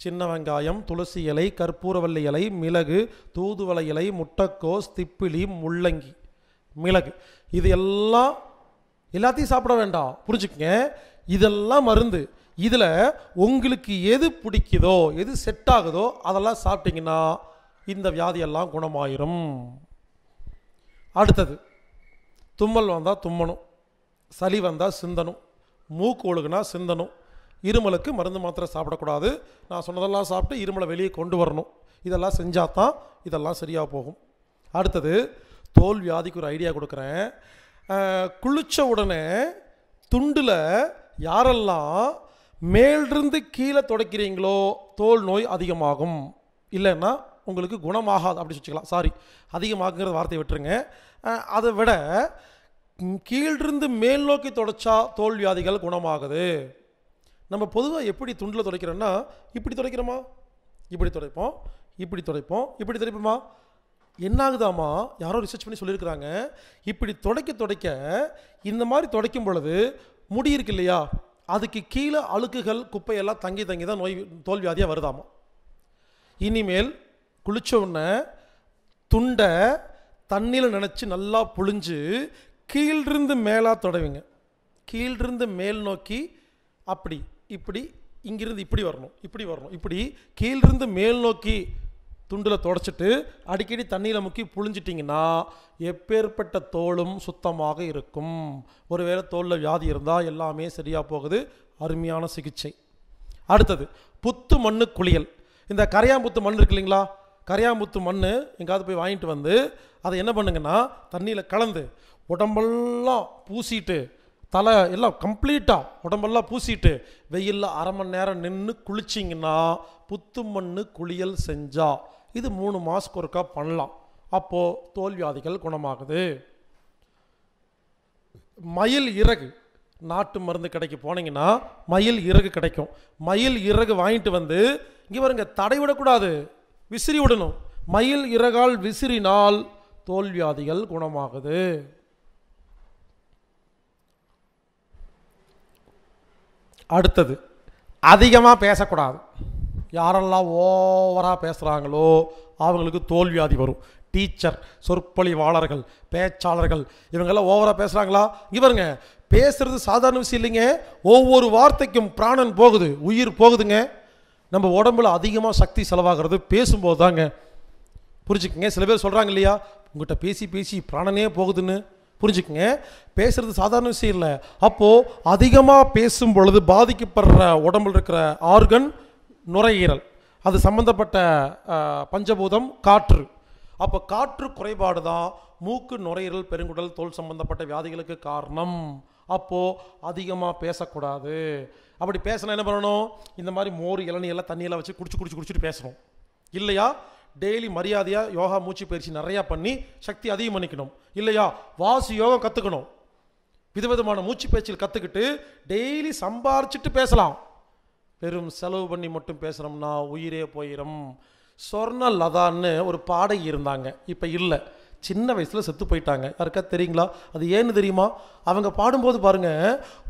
சின்ன வெங்காயம், துளசி இலை, கற்பூரவள்ளி இலை, மிளகு, தூதுவளை இலை, முட்டைக்கோஸ், திப்பிலி, முள்ளங்கி, மிளகு, இது எல்லாம் எல்லாத்தையும் சாப்பிட வேண்டாம், புரிஞ்சுக்கங்க. இதெல்லாம் மருந்து. இதில் உங்களுக்கு எது பிடிக்குதோ, எது செட் ஆகுதோ அதெல்லாம் சாப்பிட்டிங்கன்னா இந்த வியாதியெல்லாம் குணமாயிரும். அடுத்தது, தும்மல் வந்தால் தும்மணும், சளி வந்தால் சிந்தணும், மூக்கு ஒழுகுனா சிந்தணும், இருமலுக்கு மருந்து மாத்திரை சாப்பிடக்கூடாது. நான் சொன்னதெல்லாம் சாப்பிட்டு இருமலை வெளியே கொண்டு வரணும். இதெல்லாம் செஞ்சால் தான் இதெல்லாம் சரியாக போகும். அடுத்தது, தோல் வியாதிக்கு ஒரு ஐடியா கொடுக்குறேன். குளித்த உடனே துண்டில் யாரெல்லாம் மேலிருந்து கீழே துடைக்கிறீங்களோ தோல் நோய் அதிகமாகும், இல்லைன்னா உங்களுக்கு குணமாகாது அப்படின்னு வச்சுக்கலாம். சாரி, அதிகமாகுங்கிற வார்த்தையை விட்டுருங்க. அதை விட கீழிருந்து மேல் நோக்கி துடைச்சா தோல் வியாதிகள் குணமாகுது. நம்ம பொதுவாக எப்படி துண்டில் துடைக்கிறோன்னா, இப்படி துடைக்கிறோமா, இப்படி துடைப்போம், இப்படி துடைப்போம், இப்படி துடைப்போமா. என்ன ஆகுதாமா, யாரோ ரிசர்ச் பண்ணி சொல்லியிருக்கிறாங்க, இப்படி துடைக்க துடைக்க, இந்த மாதிரி துடைக்கும் பொழுது முடி இருக்கு இல்லையா, அதுக்கு கீழே அழுக்குகள் குப்பையெல்லாம் தங்கி தங்கி தான் நோய் தோல்வியாதியாக வருதாமா. இனிமேல் குளிச்ச உடனே துண்டை தண்ணியில் நினச்சி நல்லா புழிஞ்சு கீழிருந்து மேலாக துடைவிங்க. கீழிருந்து மேல் நோக்கி அப்படி, இப்படி, இங்கிருந்து இப்படி வரணும், இப்படி வரணும், இப்படி கீழிருந்து மேல் நோக்கி துண்டில் துடைச்சிட்டு அடிக்கடி தண்ணியில் முக்கி புழிஞ்சிட்டிங்கன்னா எப்பேற்பட்ட தோலும் சுத்தமாக இருக்கும். ஒருவேளை தோலில் வியாதி இருந்தால் எல்லாமே சரியாக போகுது. அருமையான சிகிச்சை. அடுத்தது, புத்து மண்ணு குளியல். இந்த கரையாம்புத்து மண் இருக்கு இல்லைங்களா, கரையாம்புத்து மண் எங்காவது போய் வாங்கிட்டு வந்து அதை என்ன பண்ணுங்கன்னா தண்ணியில் கலந்து உடம்பெல்லாம் பூசிட்டு, தலை எல்லாம் கம்ப்ளீட்டாக உடம்பெல்லாம் பூசிட்டு வெயிலில் அரை மணி நேரம் நின்று குளிச்சிங்கன்னா, புத்து மண்ணு குளியல் செஞ்சால், இது 3 மாதத்துக்கு ஒருக்கா பண்ணலாம். அப்போது தோல் வியாதிகள் குணமாகுது. மயில் இறகு, நாட்டு மருந்து கடைக்கு போனீங்கன்னா மயில் இறகு கிடைக்கும். மயில் இறகு வாங்கிட்டு வந்து இங்கே பாருங்க, தடை விடக்கூடாது, விசிறி விடணும். மயில் இறகால் விசிறினால் தோல் வியாதிகள் குணமாகுது. அடுத்தது, அதிகமாக பேசக்கூடாது. யாரெல்லாம் ஓவராக பேசுகிறாங்களோ அவங்களுக்கு தோல்வியாதி வரும். டீச்சர், சொற்பொழிவாளர்கள், பேச்சாளர்கள், இவங்கெல்லாம் ஓவராக பேசுகிறாங்களா? இவருங்க பேசுகிறது சாதாரண விஷயம் இல்லைங்க. ஒவ்வொரு வார்த்தைக்கும் பிராணன் போகுது, உயிர் போகுதுங்க. நம்ம உடம்புல அதிகமாக சக்தி செலவாகிறது பேசும்போது தாங்க, புரிஞ்சுக்குங்க. சில பேர் சொல்கிறாங்க இல்லையா, உங்கள்கிட்ட பேசி பேசி பிராணனே போகுதுன்னு, புரிஞ்சுக்குங்க. பேசுறது சாதாரண விஷயம் இல்லை. அப்போது அதிகமாக பேசும் பொழுது பாதிக்கப்படுற உடம்புல இருக்கிற ஆர்கன் நுரையீரல், அது சம்பந்தப்பட்ட பஞ்சபூதம் காற்று. அப்போ காற்று குறைபாடு தான் மூக்கு, நுரையீரல், பெருங்குடல், தோல் சம்பந்தப்பட்ட வியாதிகளுக்கு காரணம். அப்போது அதிகமாக பேசக்கூடாது. அப்படி பேசினா என்ன பண்ணணும், இந்த மாதிரி மோர், இளநீ எல்லாம் தண்ணியெல்லாம் வச்சு குடிச்சிட்டு பேசணும் இல்லையா. டெய்லி மரியாதையாக யோகா, மூச்சு பயிற்சி நிறையா பண்ணி சக்தி அதிகம் பண்ணிக்கணும் இல்லையா. வாசு யோகம் கற்றுக்கணும், விதவிதமான மூச்சு பயிற்சியில் கற்றுக்கிட்டு டெய்லி சம்பாரிச்சிட்டு பேசலாம். பெரும் செலவு பண்ணி மட்டும் பேசுகிறோம்னா உயிரே போயிடும். சொர்ண லதான்னு ஒரு பாடகி இருந்தாங்க, இப்போ இல்லை, சின்ன வயசில் செத்து போயிட்டாங்க. யாருக்கா தெரியுங்களா? அது ஏன்னு தெரியுமா? அவங்க பாடும்போது பாருங்கள்,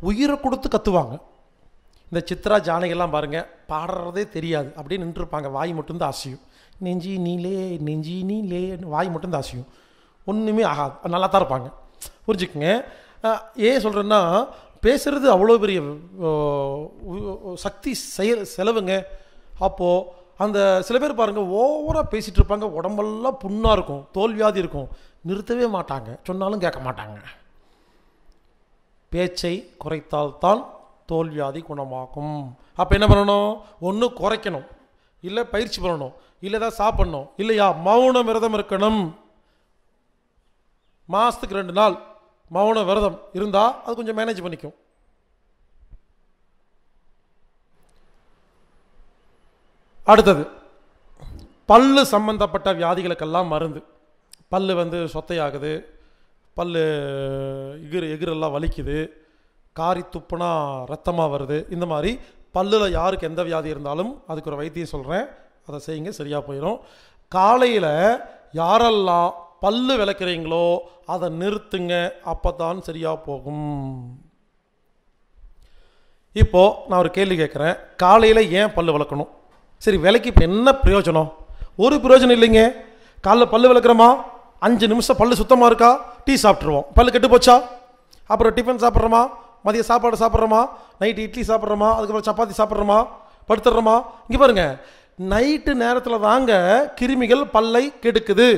உயிரை கொடுத்து கற்றுவாங்க. இந்த சித்ரா, ஜானகிலாம் பாருங்கள், பாடுறதே தெரியாது, அப்படியே நின்றுருப்பாங்க, வாய் மட்டும்தான் அசையும். நெஞ்சி நீலே, நெஞ்சி நீலேன்னு வாய் மட்டும்தான் அசையும். ஒண்ணுமே ஆகாது, நல்லா தான் இருப்பாங்க. புரிஞ்சுக்குங்க. ஏன் சொல்கிறேன்னா பேசுகிறது அவ்வளோ பெரிய சக்தி செலவுங்க. அப்போது அந்த சில பேர் பாருங்கள் ஓவராக பேசிகிட்டு இருப்பாங்க, உடம்பெல்லாம் புண்ணாக இருக்கும், தோல்வியாதி இருக்கும், நிறுத்தவே மாட்டாங்க, சொன்னாலும் கேட்க மாட்டாங்க. பேச்சை குறைத்தால்தான் தோல்வியாதி குணமாகும். அப்போ என்ன பண்ணணும்? ஒன்று குறைக்கணும், இல்லை பயிற்சி பண்ணணும், இல்லை தான் சாப்பிடணும், இல்லையா மௌன விரதம் இருக்கணும். மாதத்துக்கு 2 நாள் மௌன விரதம் இருந்தால் அது கொஞ்சம் மேனேஜ் பண்ணிக்கும். அடுத்தது பல்லு சம்பந்தப்பட்ட வியாதிகளுக்கெல்லாம் மருந்து. பல்லு சொத்தையாகுது, பல்லு எகிரெல்லாம் வலிக்குது, காரி துப்புனா ரத்தமாக வருது, இந்த மாதிரி பல்லில் யாருக்கு எந்த வியாதி இருந்தாலும் அதுக்கு ஒரு வைத்தியம் சொல்கிறேன், அதை செய்யுங்க, சரியாக போயிடும். காலையில் யாரெல்லாம் பல்லு விளக்குறீங்களோ அதை நிறுத்துங்க, அப்போ தான் சரியாக போகும். இப்போது நான் ஒரு கேள்வி கேட்குறேன், காலையில் ஏன் பல்லு விளக்கணும்? சரி, விலைக்கு இப்போ என்ன பிரயோஜனம்? ஒரு பிரயோஜனம் இல்லைங்க. காலைல பல்லு விளக்குறோமா, 5 நிமிஷம் பல்லு சுத்தமாக இருக்கா, டீ சாப்பிட்ருவோம், பல்லு கெட்டு போச்சா? அப்புறம் டிஃபன் சாப்பிட்றோமா, மதிய சாப்பாடு சாப்பிட்றோமா, நைட்டு இட்லி சாப்பிட்றோமா, அதுக்கப்புறம் சப்பாத்தி சாப்பிட்றோமா, படுத்துடுறோமா? இங்கே பாருங்கள், நைட்டு நேரத்தில் தாங்க கிருமிகள் பல்லை கெடுக்குது.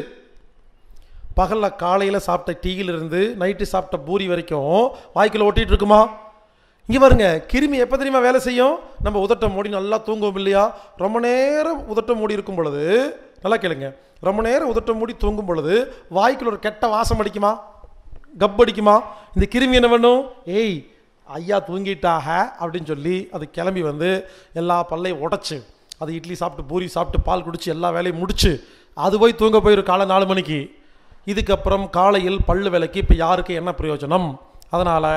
பகலில் காலையில் சாப்பிட்ட டீயிலிருந்து நைட்டு சாப்பிட்ட பூரி வரைக்கும் வாய்க்குள்ளே ஒட்டிகிட்டு இருக்குமா? இங்கே பாருங்க, கிருமி எப்போ தெரியுமா வேலை செய்யும்? நம்ம உதட்ட மூடி நல்லா தூங்குவோம் இல்லையா, ரொம்ப நேரம் உதட்ட மூடி இருக்கும் பொழுது, நல்லா கேளுங்க, ரொம்ப நேரம் உதட்ட மூடி தூங்கும் பொழுது வாய்க்குள்ள ஒரு கெட்ட வாசம் அடிக்குமா, கப்படிக்குமா? இந்த கிருமி என்ன வேணும்? ஏய் ஐயா தூங்கிட்டாக அப்படின்னு சொல்லி அது கிளம்பி வந்து எல்லா பல்லையும் உடச்சி, அது இட்லி சாப்பிட்டு பூரி சாப்பிட்டு பால் குடிச்சு எல்லா வேலையும் முடிச்சு அது போய் தூங்க போயிடும் காலை 4 மணிக்கு. இதுக்கப்புறம் காலையில் பல்லு விலைக்கு இப்போ யாருக்கு என்ன பிரயோஜனம்? அதனால்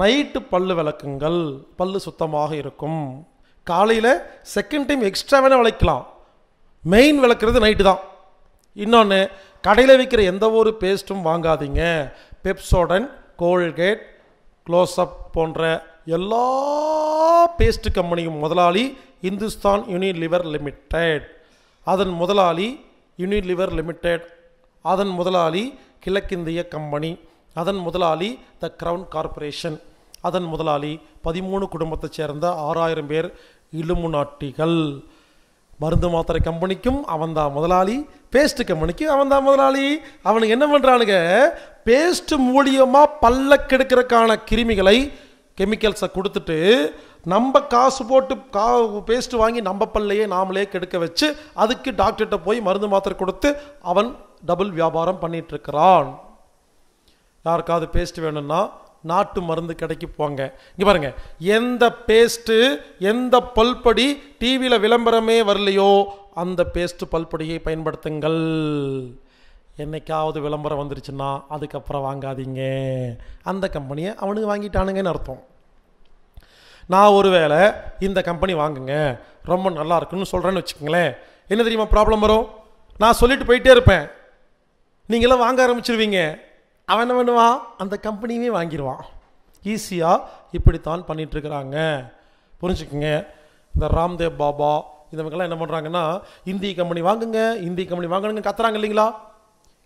நைட்டு பல்லு விளக்குங்கள், பல்லு சுத்தமாக இருக்கும். காலையில் செகண்ட் டைம் எக்ஸ்ட்ரா வேணால் விளக்கலாம், மெயின் விளக்குறது நைட்டு தான். இன்னொன்று, கடையில் விற்கிற எந்த ஒரு பேஸ்ட்டும் வாங்காதீங்க. பெப்சோடன், கோல்கேட், க்ளோஸ்அப் போன்ற எல்லா பேஸ்ட்டு கம்பெனியும் முதலாளி இந்துஸ்தான் யூனிலிவர் லிமிடெட், அதன் முதலாளி யூனிலிவர் லிமிடெட், அதன் முதலாளி கிழக்கிந்திய கம்பெனி, அதன் முதலாளி த கிரவுன் கார்பரேஷன், அதன் முதலாளி 13 குடும்பத்தை சேர்ந்த 6000 பேர் இலுமுநாட்டிகள். மருந்து மாத்திரை கம்பெனிக்கும் அவன் தான் முதலாளி, பேஸ்ட்டு கம்பெனிக்கும் அவன் தான் முதலாளி. அவனுக்கு என்ன பண்ணுறானுங்க? பேஸ்ட்டு மூலியமாக பல்லக்கெடுக்கிறதுக்கான கிருமிகளை கெமிக்கல்ஸை கொடுத்துட்டு நம்ம காசு போட்டு பேஸ்ட்டு வாங்கி நம்ம பல்லையே நாமளே கெடுக்க வச்சு அதுக்கு டாக்டர்கிட்ட போய் மருந்து மாத்திரை கொடுத்து அவன் டபுள் வியாபாரம் பண்ணிகிட்ருக்கிறான். யாருக்காவது பேஸ்ட்டு வேணும்னா நாட்டு மருந்து கடைக்கு போங்க. இங்கே பாருங்கள், எந்த பேஸ்ட்டு எந்த பல்படி டிவியில் விளம்பரமே வரலையோ அந்த பேஸ்ட்டு பல்படியை பயன்படுத்துங்கள். என்னைக்காவது விளம்பரம் வந்துருச்சுன்னா அதுக்கப்புறம் வாங்காதீங்க. அந்த கம்பெனியை அவனுக்கு வாங்கிட்டானுங்கன்னு அர்த்தம். நான் ஒருவேளை இந்த கம்பெனி வாங்குங்க ரொம்ப நல்லா இருக்குன்னு சொல்கிறேன்னு வச்சுக்கோங்களேன், என்ன தெரியுமா ப்ராப்ளம் வரும்? நான் சொல்லிட்டு போயிட்டே இருப்பேன், நீங்களாம் வாங்க ஆரம்பிச்சிருவீங்க, அவன் என்ன பண்ணுவான்? அந்த கம்பெனியுமே வாங்கிடுவான். ஈஸியாக இப்படித்தான் பண்ணிகிட்ருக்கிறாங்க. புரிஞ்சுக்குங்க. இந்த ராம்தேவ் பாபா இதெல்லாம் என்ன பண்ணுறாங்கன்னா, இந்திய கம்பெனி வாங்குங்க, இந்திய கம்பெனி வாங்கணுங்க கத்துறாங்க இல்லைங்களா?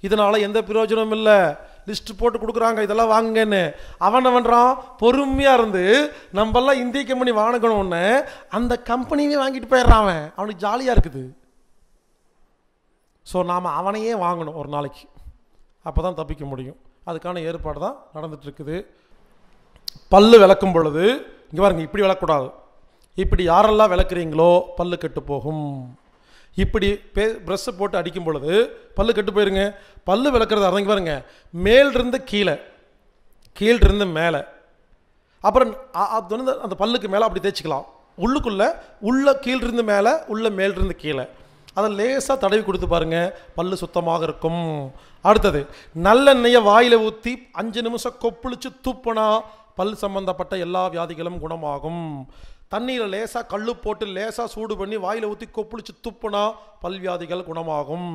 இதனால் எந்த பிரயோஜனமும் இல்லை. லிஸ்ட்டு போட்டு கொடுக்குறாங்க இதெல்லாம் வாங்குங்கன்னு. அவன் என்ன பண்ணுறான்? பொறுமையாக இருந்து நம்மளாம் இந்திய கம்பெனி வாங்கணும்னு அந்த கம்பெனியுமே வாங்கிட்டு போயிடுறான். அவன் அவனுக்கு ஜாலியாக இருக்குது. ஸோ நாம் அவனையே வாங்கணும் ஒரு நாளைக்கு, அப்போ தான் தப்பிக்க முடியும். அதுக்கான ஏற்பாடு தான் நடந்துகிட்ருக்குது. பல்லு விளக்கும் பொழுது இங்கே பாருங்க, இப்படி விளக்கக்கூடாது. இப்படி யாரெல்லாம் விளக்குறீங்களோ பல்லு கெட்டு போகும். இப்படி ப்ரெஷ்ஷை போட்டு அடிக்கும் பொழுது பல்லு கெட்டு போயிருங்க. பல்லு விளக்குறது அதான், இங்கே பாருங்க, மேலிருந்து கீழே, கீழிருந்து மேலே, அப்புறம் அது வந்து அந்த பல்லுக்கு மேலே அப்படி தேய்ச்சிக்கலாம். உள்ளுக்குள்ளே உள்ள கீழிருந்து மேலே, உள்ள மேலிருந்து கீழே, அதை லேசாக தடவி கொடுத்து பாருங்கள், பல்லு சுத்தமாக இருக்கும். அடுத்தது, நல்லெண்ணெயை வாயில் ஊற்றி 5 நிமிஷம் கொப்புளிச்சு துப்புனா பல் சம்பந்தப்பட்ட எல்லா வியாதிகளும் குணமாகும். தண்ணியில் லேசாக கல் போட்டு லேசாக சூடு பண்ணி வாயில் ஊற்றி கொப்புளிச்சு துப்புனா பல் வியாதிகள் குணமாகும்.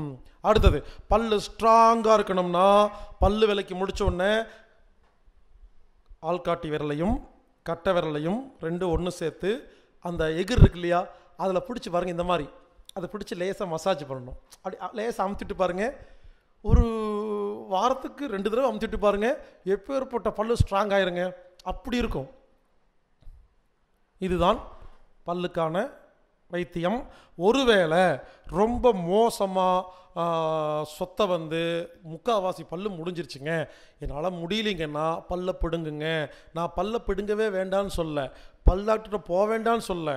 அடுத்தது, பல்லு ஸ்ட்ராங்காக இருக்கணும்னா பல்லு விலைக்கு முடிச்ச உடனே ஆள்காட்டி விரலையும் கட்டை விரலையும் 2 ஒன்று சேர்த்து அந்த எகிர் இருக்கு இல்லையா, அதில் பிடிச்சி பாருங்கள். இந்த மாதிரி அதை பிடிச்சி லேசாக மசாஜ் பண்ணணும். அப்படி லேசாக அமுத்திட்டு பாருங்கள், ஒரு வாரத்துக்கு 2 தடவை அமுத்திட்டு பாருங்கள், எப்பேற்பட்ட பல்லு ஸ்ட்ராங் ஆகிருங்க, அப்படி இருக்கும். இதுதான் பல்லுக்கான வைத்தியம். ஒருவேளை ரொம்ப மோசமாக சொத்தை வந்து முக்கால்வாசி பல்லு முடிஞ்சிருச்சுங்க, என்னால் முடியலைங்கன்னா பல்லை பிடுங்குங்க. நான் பல்லை பிடுங்கவே வேண்டான்னு சொல்ல, பல்லாக்கிட்ட போக வேண்டான்னு சொல்ல,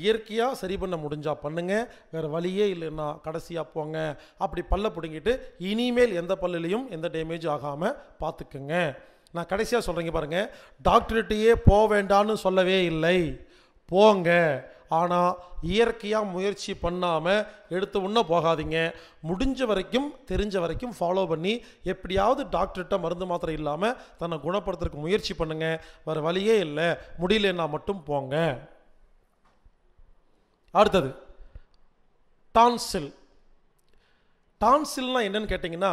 இயற்கையாக சரி பண்ண முடிஞ்சால் பண்ணுங்கள், வேறு வழியே இல்லைன்னா கடைசியாக போங்க. அப்படி பல்லை பிடுங்கிட்டு இனிமேல் எந்த பல்லுலேயும் எந்த டேமேஜ் ஆகாமல் பார்த்துக்குங்க. நான் கடைசியாக சொல்கிறேங்க பாருங்கள், டாக்டர்கிட்டையே போக வேண்டான்னு சொல்லவே இல்லை, போங்க. ஆனால் இயற்கையாக முயற்சி பண்ணாமல் எடுத்து உண்ண போகாதீங்க. முடிஞ்ச வரைக்கும் தெரிஞ்ச வரைக்கும் ஃபாலோ பண்ணி எப்படியாவது டாக்டர்கிட்ட மருந்து மாத்திரை இல்லாமல் தன்னை குணப்படுத்துறதுக்கு முயற்சி பண்ணுங்கள். வேறு வழியே இல்லை, முடியலன்னா மட்டும் போங்க. அடுத்தது டான்சில். டான்சில்னால் என்னன்னு கேட்டிங்கன்னா,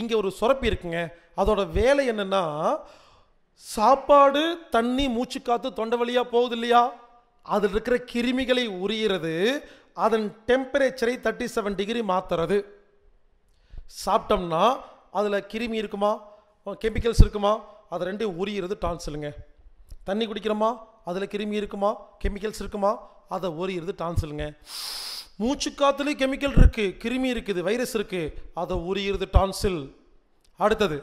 இங்கே ஒரு சுரப்பி இருக்குங்க. அதோட வேலை என்னென்னா, சாப்பாடு தண்ணி மூச்சு காற்று தொண்டை வழியாக போகுது இல்லையா, அதில் இருக்கிற கிருமிகளை உரியறது, அதன் டெம்பரேச்சரை 37 டிகிரி மாற்றுறது. சாப்பிட்டோம்னா அதில் கிருமி இருக்குமா, கெமிக்கல்ஸ் இருக்குமா, அதை ரெண்டையும் உரியறது டான்சிலுங்க. தண்ணி குடிக்கிறோமா, அதில் கிருமி இருக்குமா, கெமிக்கல்ஸ் இருக்குமா, அதை உரியறது டான்சிலுங்க. மூச்சு காற்றுலேயும் கெமிக்கல் இருக்குது, கிருமி இருக்குது, வைரஸ் இருக்குது, அதை உரியறது டான்சில். அடுத்தது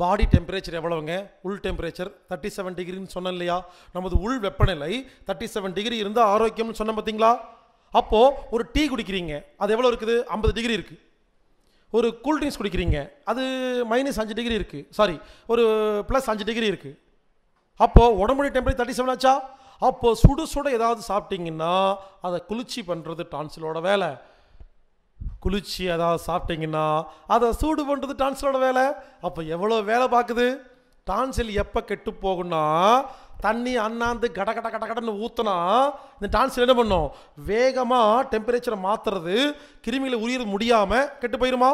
பாடி டெம்பரேச்சர் எவ்வளவுங்க, உள் டெம்பரேச்சர் 37 டிகிரின்னு சொன்னேன் இல்லையா, நமது உள் வெப்பநிலை 37 டிகிரி இருந்தால் ஆரோக்கியம்னு சொன்னோம் பார்த்தீங்களா. அப்போது ஒரு டீ குடிக்கிறீங்க, அது எவ்வளோ இருக்குது, 50 டிகிரி இருக்குது. ஒரு கூல்ட்ரிங்க்ஸ் குடிக்கிறீங்க, அது -5 டிகிரி இருக்குது, சாரி ஒரு +5 டிகிரி இருக்குது. அப்போது உடம்புடைய டெம்பரேச்சர் 37 ஆச்சா. அப்போது சுடு சுட ஏதாவது சாப்பிட்டிங்கன்னா அதை குளிர்ச்சி பண்ணுறது டான்சிலோட வேலை. குளிர்ச்சி ஏதாவது சாப்பிட்டிங்கன்னா அதை சூடு பண்ணுறது டான்சிலோட வேலை. அப்போ எவ்வளோ வேலை பார்க்குது டான்சில். எப்போ கெட்டு போகுன்னா, தண்ணி அண்ணாந்து கட கட கட கடன்னு ஊற்றினா இந்த டான்சில் என்ன பண்ணும், வேகமாக டெம்பரேச்சரை மாற்றுறது, கிருமிகளை உரிய முடியாமல் கெட்டு போயிடுமா.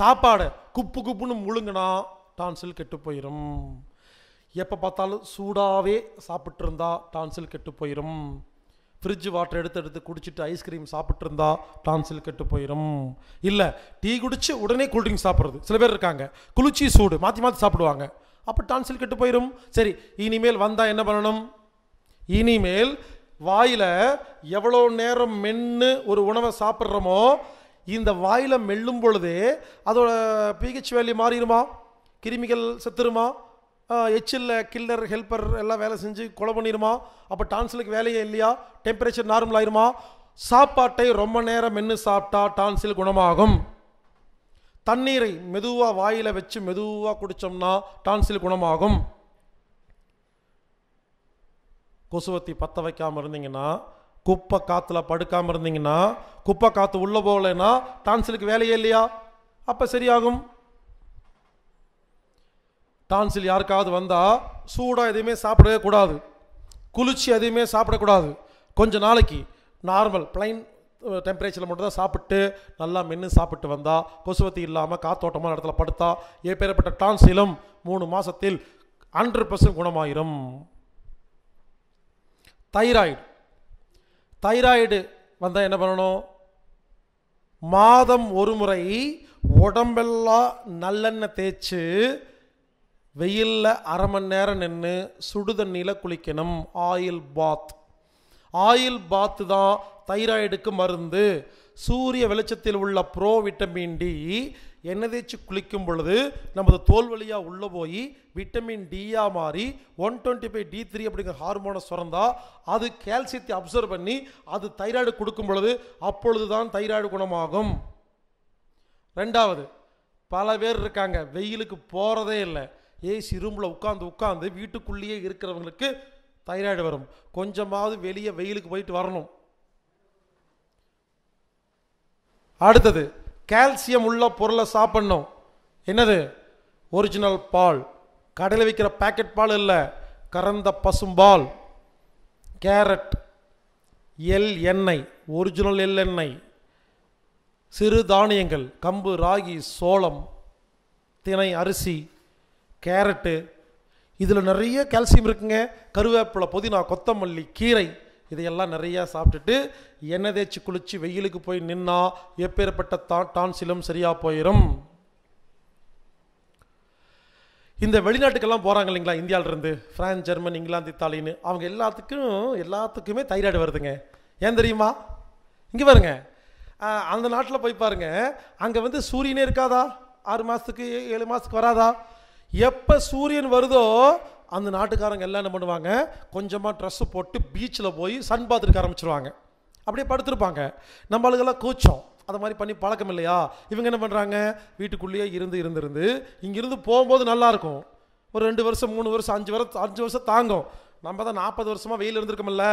சாப்பாடு குப்பு குப்புன்னு முழுங்கினா டான்சில் கெட்டு போயிடும். எப்போ பார்த்தாலும் சூடாகவே சாப்பிட்ருந்தா டான்சில் கெட்டு போயிடும். ஃப்ரிட்ஜ் வாட்டர் எடுத்து குடிச்சிட்டு ஐஸ்கிரீம் சாப்பிட்ருந்தா டான்சில் கெட்டு போயிடும். இல்லை டீ குடித்து உடனே கூல்ட்ரிங்க் சாப்பிட்றது சில பேர் இருக்காங்க, குளிர்ச்சி சூடு மாற்றி மாற்றி சாப்பிடுவாங்க, அப்போ டான்சில் கெட்டு போயிடும். சரி, இனிமேல் வந்தால் என்ன பண்ணணும், இனிமேல் வாயில் எவ்வளோ நேரம் மென்று ஒரு உணவை சாப்பிட்றோமோ, இந்த வாயில் மெல்லும் பொழுதே அதோட pH வேல்யூ மாறிடுமா, கிருமிகள் செத்துருமா, எச்சில் கில்லர் ஹெல்ப்பர் எல்லாம் வேலை செஞ்சு கொலை பண்ணிடுமா. அப்போ டான்சிலுக்கு வேலையே இல்லையா, டெம்பரேச்சர் நார்மல் ஆயிருமா. சாப்பாட்டை ரொம்ப நேரம் மென்று சாப்பிட்டா டான்சில் குணமாகும். தண்ணீரை மெதுவாக வாயில் வச்சு மெதுவாக குடித்தோம்னா டான்சில் குணமாகும். கொசுவத்தி பற்ற வைக்காமல் இருந்தீங்கன்னா, குப்பை காற்றுல படுக்காமல் இருந்தீங்கன்னா, குப்பை காற்று உள்ளே போகலைன்னா டான்சிலுக்கு வேலையே இல்லையா, அப்போ சரியாகும். டான்சில் யாருக்காவது வந்தால் சூடாக எதுவுமே சாப்பிடவே கூடாது, குளிர்ச்சி எதுவுமே சாப்பிடக்கூடாது. கொஞ்சம் நாளைக்கு நார்மல் பிளைன் டெம்பரேச்சரில் மட்டும்தான் சாப்பிட்டு நல்லா மென்று சாப்பிட்டு வந்தால், கொசுவத்தி இல்லாமல் காத்தோட்டமான இடத்துல படுத்தா எப்பேற்பட்ட டான்சிலும் 3 மாதத்தில் 100% குணமாயிரும். தைராய்டு. தைராய்டு வந்தால் என்ன பண்ணணும், மாதம் 1 முறை உடம்பெல்லாம் நல்லெண்ணெய் தேய்ச்சி வெயிலில் 1/2 மணி நேரம் நின்று சுடு தண்ணியில் குளிக்கணும். Oil bath. ஆயில் பாத்து தான் தைராய்டுக்கு மருந்து. சூரிய வெளிச்சத்தில் உள்ள ProVitamin D எண்ணெய் தேய்ச்சி குளிக்கும் பொழுது நமது தோல் வழியாக உள்ளே போய் விட்டமின் D மாறி 125D3 அப்படிங்கிற ஹார்மோனை சுரந்தா அது கால்சியத்தை அப்சர்வ் பண்ணி அது தைராய்டு கொடுக்கும் பொழுது அப்பொழுது தான் தைராய்டு குணமாகும். 2வது, பல பேர் இருக்காங்க வெயிலுக்கு போகிறதே இல்லை, ஏசி ரூமில் உட்காந்து வீட்டுக்குள்ளேயே இருக்கிறவங்களுக்கு தைராய்டு வரும். கொஞ்சமாவது வெளியே வெயிலுக்கு போயிட்டு வரணும். அடுத்தது கால்சியம் உள்ள பொருளை சாப்பிடணும். என்னது, ஒரிஜினல் பால், கடையில் விற்கிற பேக்கெட் பால் இல்லை, கறந்த பசும்பால், கேரட், எள் எண்ணெய், ஒரிஜினல் எள் எண்ணெய், சிறு தானியங்கள், கம்பு, ராகி, சோளம், தினை, அரிசி, கேரட்டு, இதில் நிறைய கால்சியம் இருக்குங்க. கருவேப்பிலை, புதினா, கொத்தமல்லி, கீரை, இதையெல்லாம் நிறையா சாப்பிட்டுட்டு எண்ணெய் தேய்ச்சி குளித்து வெயிலுக்கு போய் நின்னா எப்பேற்பட்ட டான்சிலும் சரியாக போயிடும். இந்த வெளிநாட்டுக்கெல்லாம் போறாங்க இல்லைங்களா, இந்தியால இருந்து பிரான்ஸ், ஜெர்மன், இங்கிலாந்து, இத்தாலின்னு, அவங்க எல்லாத்துக்குமே தைராய்டு வருதுங்க. ஏன் தெரியுமா? இங்கே பாருங்க, அந்த நாட்டில் போய் பாருங்க, அங்கே வந்து சூரியனே இருக்காதா? 6 மாதத்துக்கு 7 மாதத்துக்கு வராதா? எப்போ சூரியன் வருதோ அந்த நாட்டுக்காரங்க எல்லாம் என்ன பண்ணுவாங்க, கொஞ்சமாக ட்ரெஸ்ஸு போட்டு பீச்சில் போய் சன் பாத் இருக்க ஆரம்பிச்சிருவாங்க. அப்படியே படுத்துருப்பாங்க. நம்ம ஆளுகெல்லாம் கூச்சம், அதை மாதிரி பண்ணி பழக்கம் இல்லையா? இவங்க என்ன பண்ணுறாங்க, வீட்டுக்குள்ளேயே இருந்து இங்கேருந்து போகும்போது நல்லாயிருக்கும். ஒரு 2 வருஷம் 3 வருஷம் 5 வருஷம் தாங்கும். நம்ம தான் 40 வருஷமாக வெயில் இருந்திருக்கோம்ல,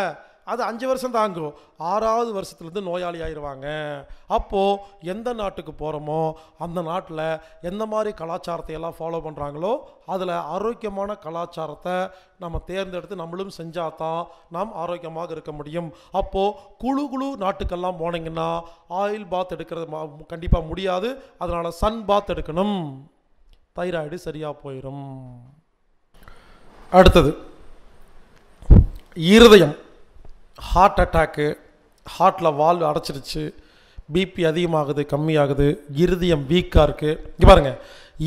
அது 5 வருஷம் தாங்கும். 6ஆவது வருஷத்துலேருந்து நோயாளி ஆயிடுவாங்க. அப்போது எந்த நாட்டுக்கு போகிறோமோ அந்த நாட்டில் எந்த மாதிரி கலாச்சாரத்தை எல்லாம் ஃபாலோ பண்ணுறாங்களோ அதில் ஆரோக்கியமான கலாச்சாரத்தை நம்ம தேர்ந்தெடுத்து நம்மளும் செஞ்சால் தான் நாம் ஆரோக்கியமாக இருக்க முடியும். அப்போது குழு நாட்டுக்கெல்லாம் போனீங்கன்னா ஆயில் பாத் எடுக்கிறது கண்டிப்பாக முடியாது. அதனால் சன் பாத் எடுக்கணும், தைராய்டு சரியாக போயிடும். அடுத்தது இருதயம், ஹார்ட் அட்டாக்கு, ஹார்ட்டில் வால்வு அடைச்சிருச்சு, பிபி அதிகமாகுது கம்மியாகுது, இருதயம் வீக்காக இருக்குது. இங்கே பாருங்கள்,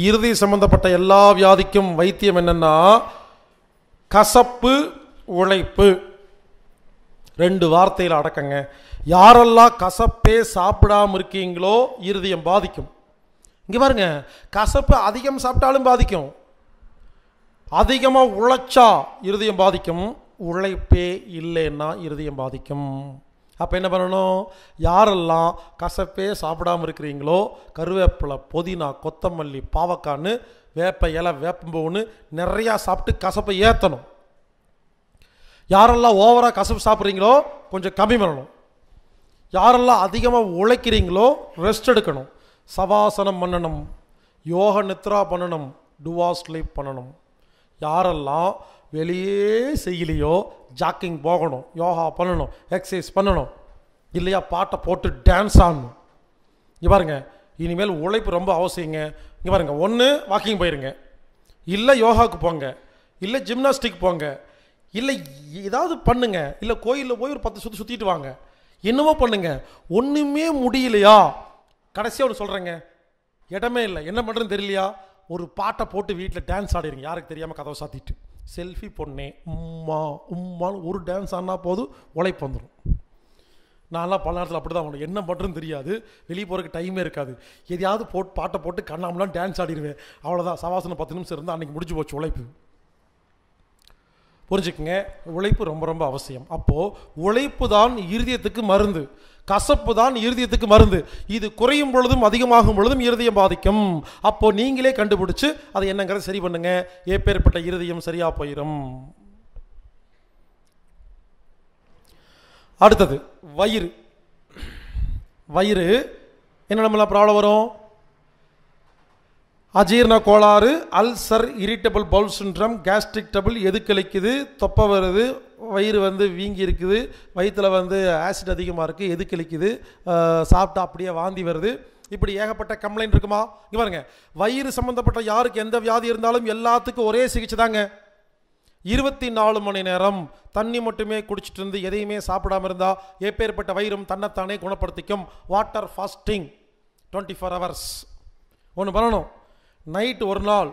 இருதயம் சம்மந்தப்பட்ட எல்லா வியாதிக்கும் வைத்தியம் என்னென்னா கசப்பு உழைப்பு. 2 வார்த்தையில் அடக்கங்க. யாரெல்லாம் கசப்பே சாப்பிடாமல் இருக்கீங்களோ இருதயம் பாதிக்கும். இங்கே பாருங்க, கசப்பு அதிகம் சாப்பிட்டாலும் பாதிக்கும், அதிகமாக உழைச்சா இருதயம் பாதிக்கும், உழைப்பே இல்லைன்னா இருதயம் பாதிக்கும். அப்போ என்ன பண்ணணும், யாரெல்லாம் கசப்பே சாப்பிடாமல் இருக்கிறீங்களோ கருவேப்பிலை, புதினா, கொத்தமல்லி, பாவக்கான்னு வேப்ப இலை, வேப்பம்பூன்னு நிறையா சாப்பிட்டு கசப்பை ஏற்றணும். யாரெல்லாம் ஓவராக கசப்பு சாப்பிட்றீங்களோ கொஞ்சம் கம்மி பண்ணணும். யாரெல்லாம் அதிகமாக உழைக்கிறீங்களோ ரெஸ்ட் எடுக்கணும். சவாசனம் பண்ணணும், யோக நித்ரா பண்ணணும், டுவா ஸ்லீப் பண்ணணும். யாரெல்லாம் வெளியே செய்யலையோ ஜாக்கிங் போகணும், யோகா பண்ணணும், எக்ஸசைஸ் பண்ணணும், இல்லையா பாட்டை போட்டு டான்ஸ் ஆடணும். இங்கே பாருங்கள், இனிமேல் உழைப்பு ரொம்ப அவசியங்க. இங்கே பாருங்கள், 1 வாக்கிங் போயிருங்க, இல்லை யோகாவுக்கு போங்க, இல்லை ஜிம்னாஸ்டிக் போங்க, இல்லை ஏதாவது பண்ணுங்க, இல்லை கோயிலில் போய் ஒரு 10 சுற்றி சுற்றிட்டு வாங்க, என்னவோ பண்ணுங்க. ஒன்றுமே முடியலையா, கடைசியாக ஒன்று சொல்கிறேங்க, இடமே இல்லை, என்ன பண்ணுறதுன்னு தெரியலையா, ஒரு பாட்டை போட்டு வீட்டில் டான்ஸ் ஆடிடுங்க, யாருக்கு தெரியாமல் கதவை சாத்திட்டு. செல்ஃபி பொண்ணே உம்மா உம்மான்னு ஒரு டான்ஸ் ஆனால் போதும் உழைப்பு வந்துடும். நான்லாம் பல நேரத்தில் அப்படி தான் பண்ணுவேன், என்ன பண்ணுறதுன்னு தெரியாது, வெளியே போகிறதுக்கு டைமே இருக்காது, எதையாவது போட்டு பாட்டை போட்டு கண்ணாமலாம் டான்ஸ் ஆடிடுவேன், அவ்வளோதான். சவாசனம் 10 நிமிஷம் இருந்தால் அன்றைக்கி முடிஞ்சு போச்சு உழைப்பு. புரிஞ்சுக்குங்க, உழைப்பு ரொம்ப ரொம்ப அவசியம். அப்போது உழைப்பு தான் இருதயத்துக்கு மருந்து, கசப்பு தான் இருதயத்துக்கு மருந்து. இது குறையும் பொழுதும் அதிகமாகும் பொழுதும் இருதயம் பாதிக்கும். அப்போது நீங்களே கண்டுபிடிச்சு அதை என்னங்கிறத சரி பண்ணுங்க, எப்பேற்பட்ட இருதயம் சரியாக போயிடும். அடுத்தது வயிறு. வயிறு என்ன நம்மளாம் ப்ராப்ளம் வரும், அஜீரண கோளாறு, ulcer, irritable bowel syndrome, gastric double, எதுக்கழிக்குது, தொப்பை வருது, வயிறு வந்து வீங்கி இருக்குது, வயிற்றில் வந்து ஆசிட் அதிகமாக இருக்குது, எதுக்கழிக்குது, சாப்பிட்டா அப்படியே வாந்தி வருது, இப்படி ஏகப்பட்ட கம்ப்ளைண்ட் இருக்குமா? இங்கே பாருங்க, வயிறு சம்மந்தப்பட்ட யாருக்கு எந்த வியாதி இருந்தாலும் எல்லாத்துக்கும் ஒரே சிகிச்சை தாங்க. 24 மணி நேரம் தண்ணி மட்டுமே குடிச்சிட்டு இருந்து எதையுமே சாப்பிடாமல் இருந்தால் எப்பேற்பட்ட வயிறும் தன்னைத்தானே குணப்படுத்திக்கும். வாட்டர் ஃபாஸ்டிங் 24 hours ஒன்று பண்ணணும். நைட்டு 1 நாள்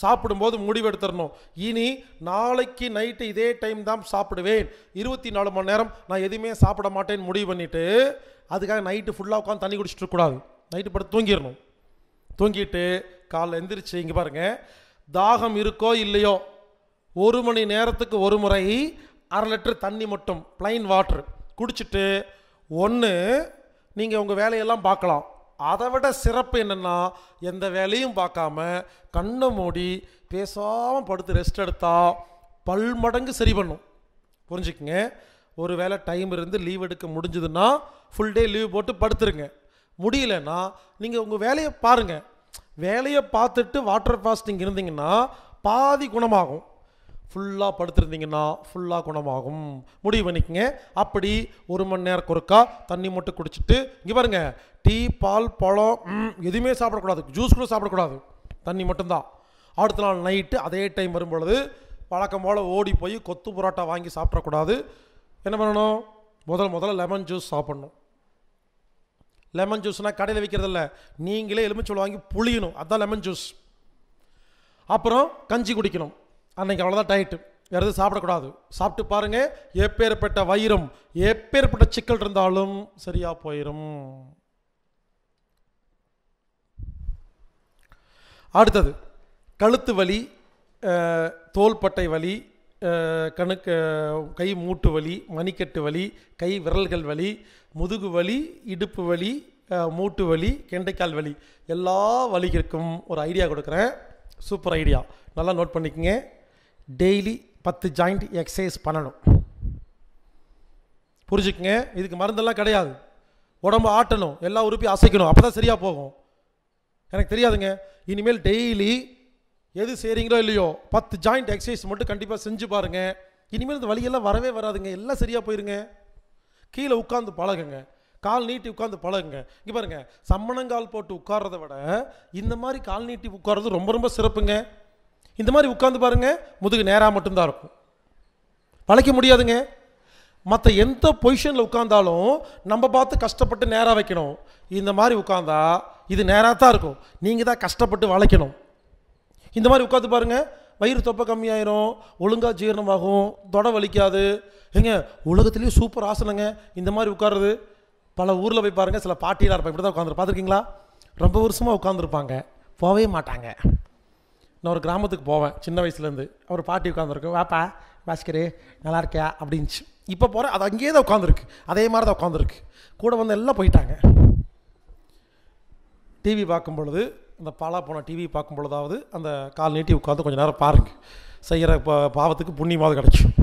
சாப்பிடும்போது முடிவெடுத்துடணும், இனி நாளைக்கு நைட்டு இதே டைம் தான் சாப்பிடுவேன், 24 மணி நேரம் நான் எதுவுமே சாப்பிட மாட்டேன்னு முடிவு பண்ணிவிட்டு, அதுக்காக நைட்டு ஃபுல்லாக உட்காந்து தண்ணி குடிச்சிட்டு இருக்கக்கூடாது, நைட்டு படுத்து தூங்கிடணும். தூங்கிட்டு காலைல எழுந்திரிச்சு இங்கே பாருங்கள், தாகம் இருக்கோ இல்லையோ 1 மணி நேரத்துக்கு 1 முறை 1/2 லிட்டர் தண்ணி மட்டும் ப்ளைன் வாட்டர் குடிச்சிட்டு, 1 நீங்கள் உங்கள் வேலையெல்லாம் பார்க்கலாம். அதை விட சிறப்பு என்னென்னா எந்த வேலையும் பார்க்காம கண்ணை மூடி பேசாமல் படுத்து ரெஸ்ட் எடுத்தால் 10 மடங்கு சரி பண்ணும். புரிஞ்சுக்குங்க, ஒரு வேளை டைம் இருந்து லீவ் எடுக்க முடிஞ்சதுன்னா ஃபுல் டே லீவ் போட்டு படுத்துருங்க, முடியலைன்னா நீங்கள் உங்கள் வேலையை பாருங்கள். வேலையை பார்த்துட்டு வாட்டர் ஃபாஸ்டிங் இருந்தீங்கன்னா பாதி குணமாகும், ஃபுல்லாக படுத்திருந்தீங்கன்னா ஃபுல்லாக குணமாகும். முடிவு பண்ணிக்கங்க. அப்படி 1 மணி நேரம் ஒருக்கா தண்ணி மட்டும் குடிச்சிட்டு, இங்கே பாருங்கள், டீ, பால், பழம் எதுவுமே சாப்பிடக்கூடாது, ஜூஸ் கூட சாப்பிடக்கூடாது, தண்ணி மட்டும்தான். அடுத்த நாள் நைட்டு அதே டைம் வரும்பொழுது வழக்கம் போல் ஓடி போய் கொத்து புரோட்டா வாங்கி சாப்பிடக்கூடாது. என்ன பண்ணணும், முதல்ல லெமன் ஜூஸ் சாப்பிட்ணும். லெமன் ஜூஸ்னால் கடையில் விற்கிறதில்ல, நீங்களே எலுமிச்சை வாங்கி புளியணும், அதுதான் லெமன் ஜூஸ். அப்புறம் கஞ்சி குடிக்கணும். அன்னைக்கு அவ்வளோதான் டயட்டு, வேறு எதுவும் சாப்பிடக்கூடாது. சாப்பிட்டு பாருங்கள், எப்பேற்பட்ட வயிறும் எப்பேற்பட்ட சிக்கல் இருந்தாலும் சரியாக போயிடும். அடுத்தது கழுத்து வலி, தோள்பட்டை வலி, கணுக்கு கை மூட்டு வலி, மணிக்கட்டு வலி, கை விரல்கள் வலி, முதுகு வலி, இடுப்பு வலி, மூட்டு வலி, கெண்டைக்கால் வலி, எல்லா வலிகளுக்கும் ஒரு ஐடியா கொடுக்குறேன். சூப்பர் ஐடியா, நல்லா நோட் பண்ணிக்கோங்க. டெய்லி 10 ஜாயிண்ட் எக்ஸசைஸ் பண்ணணும். புரிஞ்சுக்குங்க, இதுக்கு மருந்தெல்லாம் கிடையாது. உடம்பு ஆட்டணும், எல்லா உறுப்பையும் அசைக்கணும், அப்போ தான் சரியாக போகும். எனக்கு தெரியாதுங்க, இனிமேல் டெய்லி எது செய்கிறீங்களோ இல்லையோ 10 ஜாயிண்ட் எக்ஸசைஸ் மட்டும் கண்டிப்பாக செஞ்சு பாருங்கள். இனிமேல் இந்த வலியெல்லாம் வரவே வராதுங்க, எல்லாம் சரியாக போயிருங்க. கீழே உட்காந்து பழகுங்க, கால் நீட்டி உட்காந்து பழகுங்க. இங்கே பாருங்கள், சம்மணங்கால் போட்டு உட்கார்றத விட இந்த மாதிரி கால் நீட்டி உட்கார்றது ரொம்ப ரொம்ப சிறப்புங்க. இந்த மாதிரி உட்காந்து பாருங்கள், முதுகு நேராக மட்டும்தான் இருக்கும், பழைக்க முடியாதுங்க. மற்ற எந்த பொசிஷனில் உட்கார்ந்தாலும் நம்ம பார்த்து கஷ்டப்பட்டு நேராக வைக்கணும். இந்த மாதிரி உட்காந்தா இது நேராக தான் இருக்கும், நீங்கள் தான் கஷ்டப்பட்டு வளைக்கணும். இந்த மாதிரி உட்காந்து பாருங்கள், வயிறு தொப்பை கம்மியாயிரும், ஒழுங்காக ஜீரணமாகும், தொட வலிக்காது. ஏங்க உலகத்துலேயும் சூப்பர் ஆசனங்க இந்த மாதிரி உட்காருறது. பல ஊரில் போய் பாருங்கள், சில பாட்டியெலாம் இருப்பாங்க, இப்படி தான் உட்காந்துரு பார்த்துருக்கீங்களா? ரொம்ப வருஷமாக உட்காந்துருப்பாங்க, போகவே மாட்டாங்க. நான் ஒரு கிராமத்துக்கு போவேன் சின்ன வயசுலேருந்து, அவர் பாட்டி உட்காந்துருக்கேன், வாப்பா பாஸ்கரு நல்லா இருக்கியா அப்படின்ச்சு. இப்போ போகிறேன், அது அங்கேயே தான் உட்காந்துருக்கு, அதே மாதிரி தான் உட்காந்துருக்கு. கூட வந்து எல்லாம் போயிட்டாங்க. டிவி பார்க்கும் பொழுது, அந்த பாலா போன டிவி பார்க்கும் பொழுதாவது அந்த கால் நீட்டி உட்காந்து கொஞ்சம் நேரம் பாருங்கள், செய்கிற பாவத்துக்கு புண்ணியமாவது கிடைக்கும்.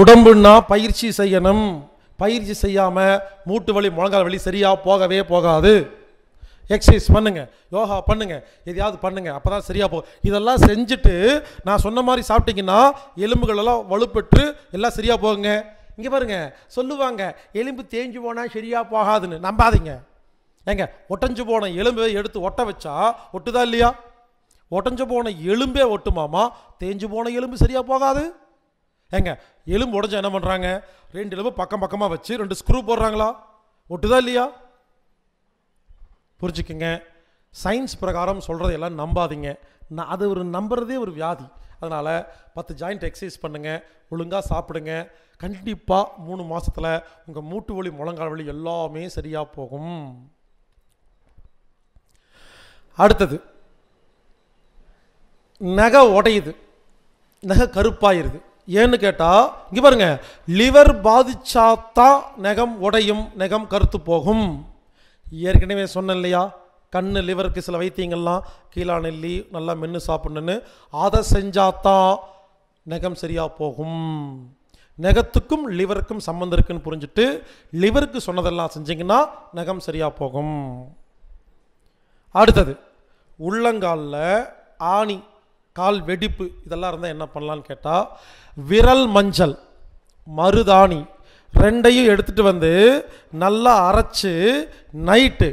உடம்புன்னா பயிற்சி செய்யணும், பயிற்சி செய்யாமல் மூட்டு வலி முழங்கால் வலி சரியாக போகவே போகாது. எக்ஸசைஸ் பண்ணுங்கள், யோகா பண்ணுங்கள், எதையாவது பண்ணுங்கள், அப்போ தான் சரியாக போகும். இதெல்லாம் செஞ்சுட்டு நான் சொன்ன மாதிரி சாப்பிட்டிங்கன்னா எலும்புகளெல்லாம் வலுப்பெற்று எல்லாம் சரியாக போகுங்க. இங்கே பாருங்கள், சொல்லுவாங்க எலும்பு தேஞ்சு போனால் சரியாக போகாதுன்னு, நம்பாதீங்க. ஏங்க ஒட்டஞ்சு போன எலும்பை எடுத்து ஒட்ட வச்சா ஒட்டுதா இல்லையா? ஒட்டஞ்சு போன எலும்பே ஒட்டுமாமா, தேஞ்சு போன எலும்பு சரியாக போகாது. ஏங்க எலும்பு உடஞ்சா என்ன பண்ணுறாங்க, ரெண்டு எலும்பு பக்கம் பக்கமாக வச்சு 2 ஸ்க்ரூ போடுறாங்களா, ஒட்டுதா இல்லையா? புரிஞ்சுக்குங்க, சயின்ஸ் பிரகாரம் சொல்கிறது எல்லாம் நம்பாதீங்க. நான் அது ஒரு நம்புறதே ஒரு வியாதி. அதனால் 10 ஜாயிண்ட் எக்ஸசைஸ் பண்ணுங்கள், ஒழுங்காக சாப்பிடுங்க. கண்டிப்பாக 3 மாதத்தில் உங்கள் மூட்டு வலி முழங்கால் வலி எல்லாமே சரியாக போகும். அடுத்தது நகை உடையுது, நகை கருப்பாயிருது. ஏன்னு கேட்டால் இங்கே பாருங்கள், லிவர் பாதிச்சாத்தான் நகம் உடையும், நகம் கருத்து போகும். ஏற்கனவே சொன்னேன் இல்லையா, கண் லிவருக்கு சில வைத்தியங்கள்லாம் கீழா நெல்லி நல்லா மென்று சாப்பிடணுன்னு, அதை செஞ்சாதான் நகம் சரியாக போகும். நகத்துக்கும் லிவருக்கும் சம்மந்தம் இருக்குன்னு புரிஞ்சுட்டு லிவருக்கு சொன்னதெல்லாம் செஞ்சிங்கன்னா நகம் சரியாக போகும். அடுத்தது உள்ளங்காலில் ஆணி, கால் வெடிப்பு, இதெல்லாம் இருந்தால் என்ன பண்ணலான்னு கேட்டால், விரல் மஞ்சள் மருதாணி 2ஐயும் எடுத்துகிட்டு வந்து நல்லா அரைச்சி நைட்டு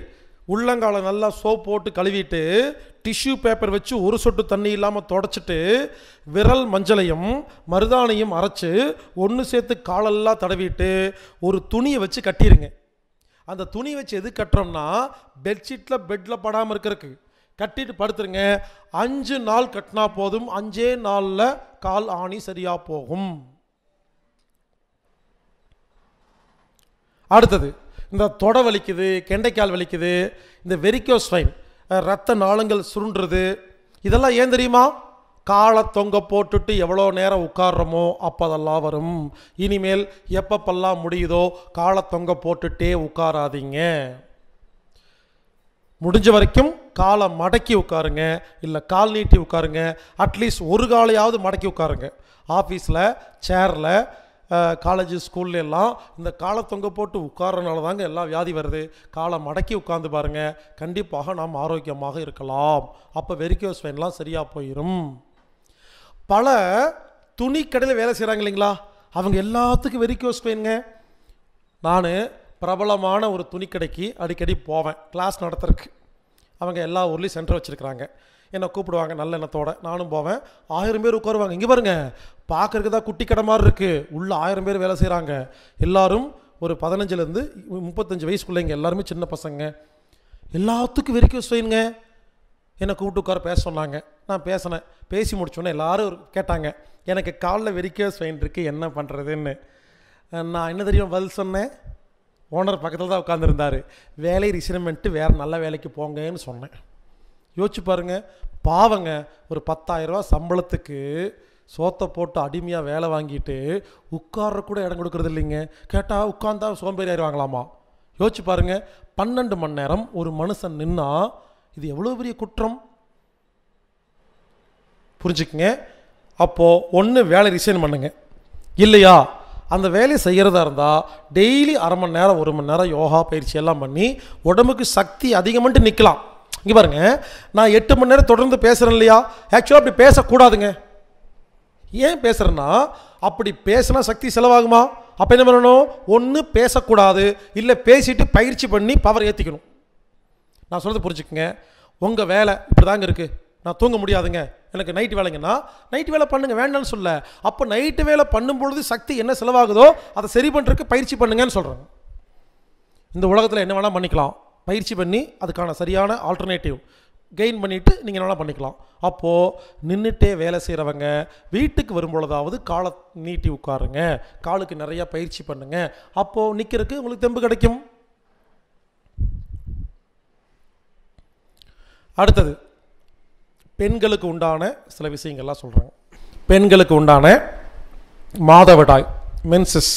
உள்ளங்காலை நல்லா சோப் போட்டு கழுவிட்டு டிஷ்யூ பேப்பர் வச்சு ஒரு சொட்டு தண்ணி இல்லாமல் தொடச்சிட்டு விரல் மஞ்சளையும் மருதானையும் அரைச்சி ஒன்று சேர்த்து காலெல்லாம் தடவிட்டு ஒரு துணியை வச்சு கட்டிடுங்க. அந்த துணி வச்சு எது கட்டுறோம்னா பெட்ஷீட்டில் பெட்டில் படாமல் இருக்கிறதுக்கு கட்டிட்டு படுத்துருங்க. 5 நாள் கட்டினா போதும், 5 நாளில் கால் ஆணி சரியாக போகும். அடுத்தது இந்த தொடை வலிக்குது, கெண்டைக்கால் வலிக்குது, இந்த வெரிக்கோஸ் வெயின், ரத்த நாளங்கள் சுருண்டுறது, இதெல்லாம் ஏன் தெரியுமா? காலை தொங்க போட்டுட்டு எவ்வளோ நேரம் உட்கார்றோமோ அப்போ அதெல்லாம் வரும். இனிமேல் எப்பப்பெல்லாம் முடியுதோ காலை தொங்க போட்டுட்டே உட்காராதீங்க. முடிஞ்ச வரைக்கும் காலை மடக்கி உட்காருங்க, இல்லை கால் நீட்டி உட்காருங்க, அட்லீஸ்ட் ஒரு காலையாவது மடக்கி உட்காருங்க. ஆஃபீஸில், சேரில், காலேஜ் ஸ்கூல்ல எல்லாம் இந்த காலை தொங்க போட்டு உட்கார்றனால தாங்க எல்லா வியாதி வருது. காலை மடக்கி உட்காந்து பாருங்கள், கண்டிப்பாக நாம் ஆரோக்கியமாக இருக்கலாம். அப்போ வெரிக்கோஸ் வெயின்லாம் சரியாக போயிடும். பல துணி கடையில் வேலை செய்கிறாங்க இல்லைங்களா, அவங்க எல்லாத்துக்கும் வெரிக்கோஸ் வெயினுங்க. நான் பிரபலமான ஒரு துணிக்கடைக்கு அடிக்கடி போவேன் கிளாஸ் நடத்துறதுக்கு. அவங்க எல்லா ஊர்லேயும் சென்டர் வச்சுருக்கிறாங்க, என்னை கூப்பிடுவாங்க நல்ல எண்ணத்தோடு, நானும் போவேன். 1000 பேர் உட்காருவாங்க. இங்கே பாருங்கள், பார்க்குறதுக்கு தான் குட்டி கடை மாதிரி இருக்குது, உள்ளே 1000 பேர் வேலை செய்கிறாங்க. எல்லோரும் ஒரு 15லேருந்து 35 வயசுக்குள்ளேங்க, எல்லாருமே சின்ன பசங்க. எல்லாத்துக்கும் வெறிக்க வைங்க. என்னை கூப்பிட்டு உட்கார பேச சொன்னாங்க. நான் பேசினேன். பேசி முடிச்சோன்னே எல்லோரும் கேட்டாங்க, எனக்கு காலில் வெறிக்க வைன் இருக்குது, என்ன பண்ணுறதுன்னு. நான் என்ன தெரியும் பதில் சொன்னேன்? ஓனர் பக்கத்தில் தான் உட்காந்துருந்தார். வேலை ரிசைன்மெண்ட்டு, வேறு நல்ல வேலைக்கு போங்கன்னு சொன்னேன். யோசிச்சு பாருங்கள், பாவங்க ஒரு 10,000 ரூபா சம்பளத்துக்கு சோத்தை போட்டு அடிமையாக வேலை வாங்கிட்டு உட்கார கூட இடம் கொடுக்குறது இல்லைங்க. கேட்டால் உட்காந்தா சோம்பேறி ஆயிடுவாங்களாமா. யோசிச்சு பாருங்கள், 12 மணி நேரம் ஒரு மனுஷன் நின்னா இது எவ்வளோ பெரிய குற்றம் புரிஞ்சுக்குங்க. அப்போது ஒன்று வேலை ரிசைன் பண்ணுங்க, இல்லையா அந்த வேலையை செய்கிறதா இருந்தால் டெய்லி 1/2 மணி நேரம் 1 மணி நேரம் யோகா பயிற்சி எல்லாம் பண்ணி உடம்புக்கு சக்தி அதிகமான்ட்டு நிற்கலாம். இங்கே பாருங்கள், நான் 8 மணி நேரம் தொடர்ந்து பேசுகிறேன் இல்லையா? ஆக்சுவலாக அப்படி பேசக்கூடாதுங்க. ஏன் பேசுகிறேன்னா, அப்படி பேசினா சக்தி செலவாகுமா? அப்போ என்ன பண்ணணும்? ஒன்று பேசக்கூடாது, இல்லை பேசிவிட்டு பயிற்சி பண்ணி பவர் ஏற்றிக்கணும். நான் சொல்கிறது புரிஞ்சுக்குங்க. உங்கள் வேலை இப்படி தாங்க இருக்குது. நான் தூங்க முடியாதுங்க, எனக்கு நைட்டு வேலைங்கன்னா நைட்டு வேலை பண்ணுங்கள், வேண்டாம்னு சொல்ல. அப்போ நைட்டு வேலை பண்ணும்பொழுது சக்தி என்ன செலவாகுதோ அதை சரி பண்ணுறதுக்கு பயிற்சி பண்ணுங்கன்னு சொல்கிறாங்க. இந்த உலகத்தில் என்ன வேணால் பண்ணிக்கலாம், பயிற்சி பண்ணி அதுக்கான சரியான ஆல்டர்னேட்டிவ் கெயின் பண்ணிவிட்டு நீங்கள் என்ன வேணால் பண்ணிக்கலாம். அப்போது நின்றுட்டே வேலை செய்கிறவங்க வீட்டுக்கு வரும்பொழுதாவது காலை நீட்டி உட்காருங்க, காலுக்கு நிறையா பயிற்சி பண்ணுங்கள். அப்போது நிற்கிறதுக்கு உங்களுக்கு தெம்பு கிடைக்கும். அடுத்தது பெண்களுக்கு உண்டான சில விஷயங்கள்லாம் சொல்கிறாங்க. பெண்களுக்கு உண்டான மாதவிடாய், மென்சஸ்,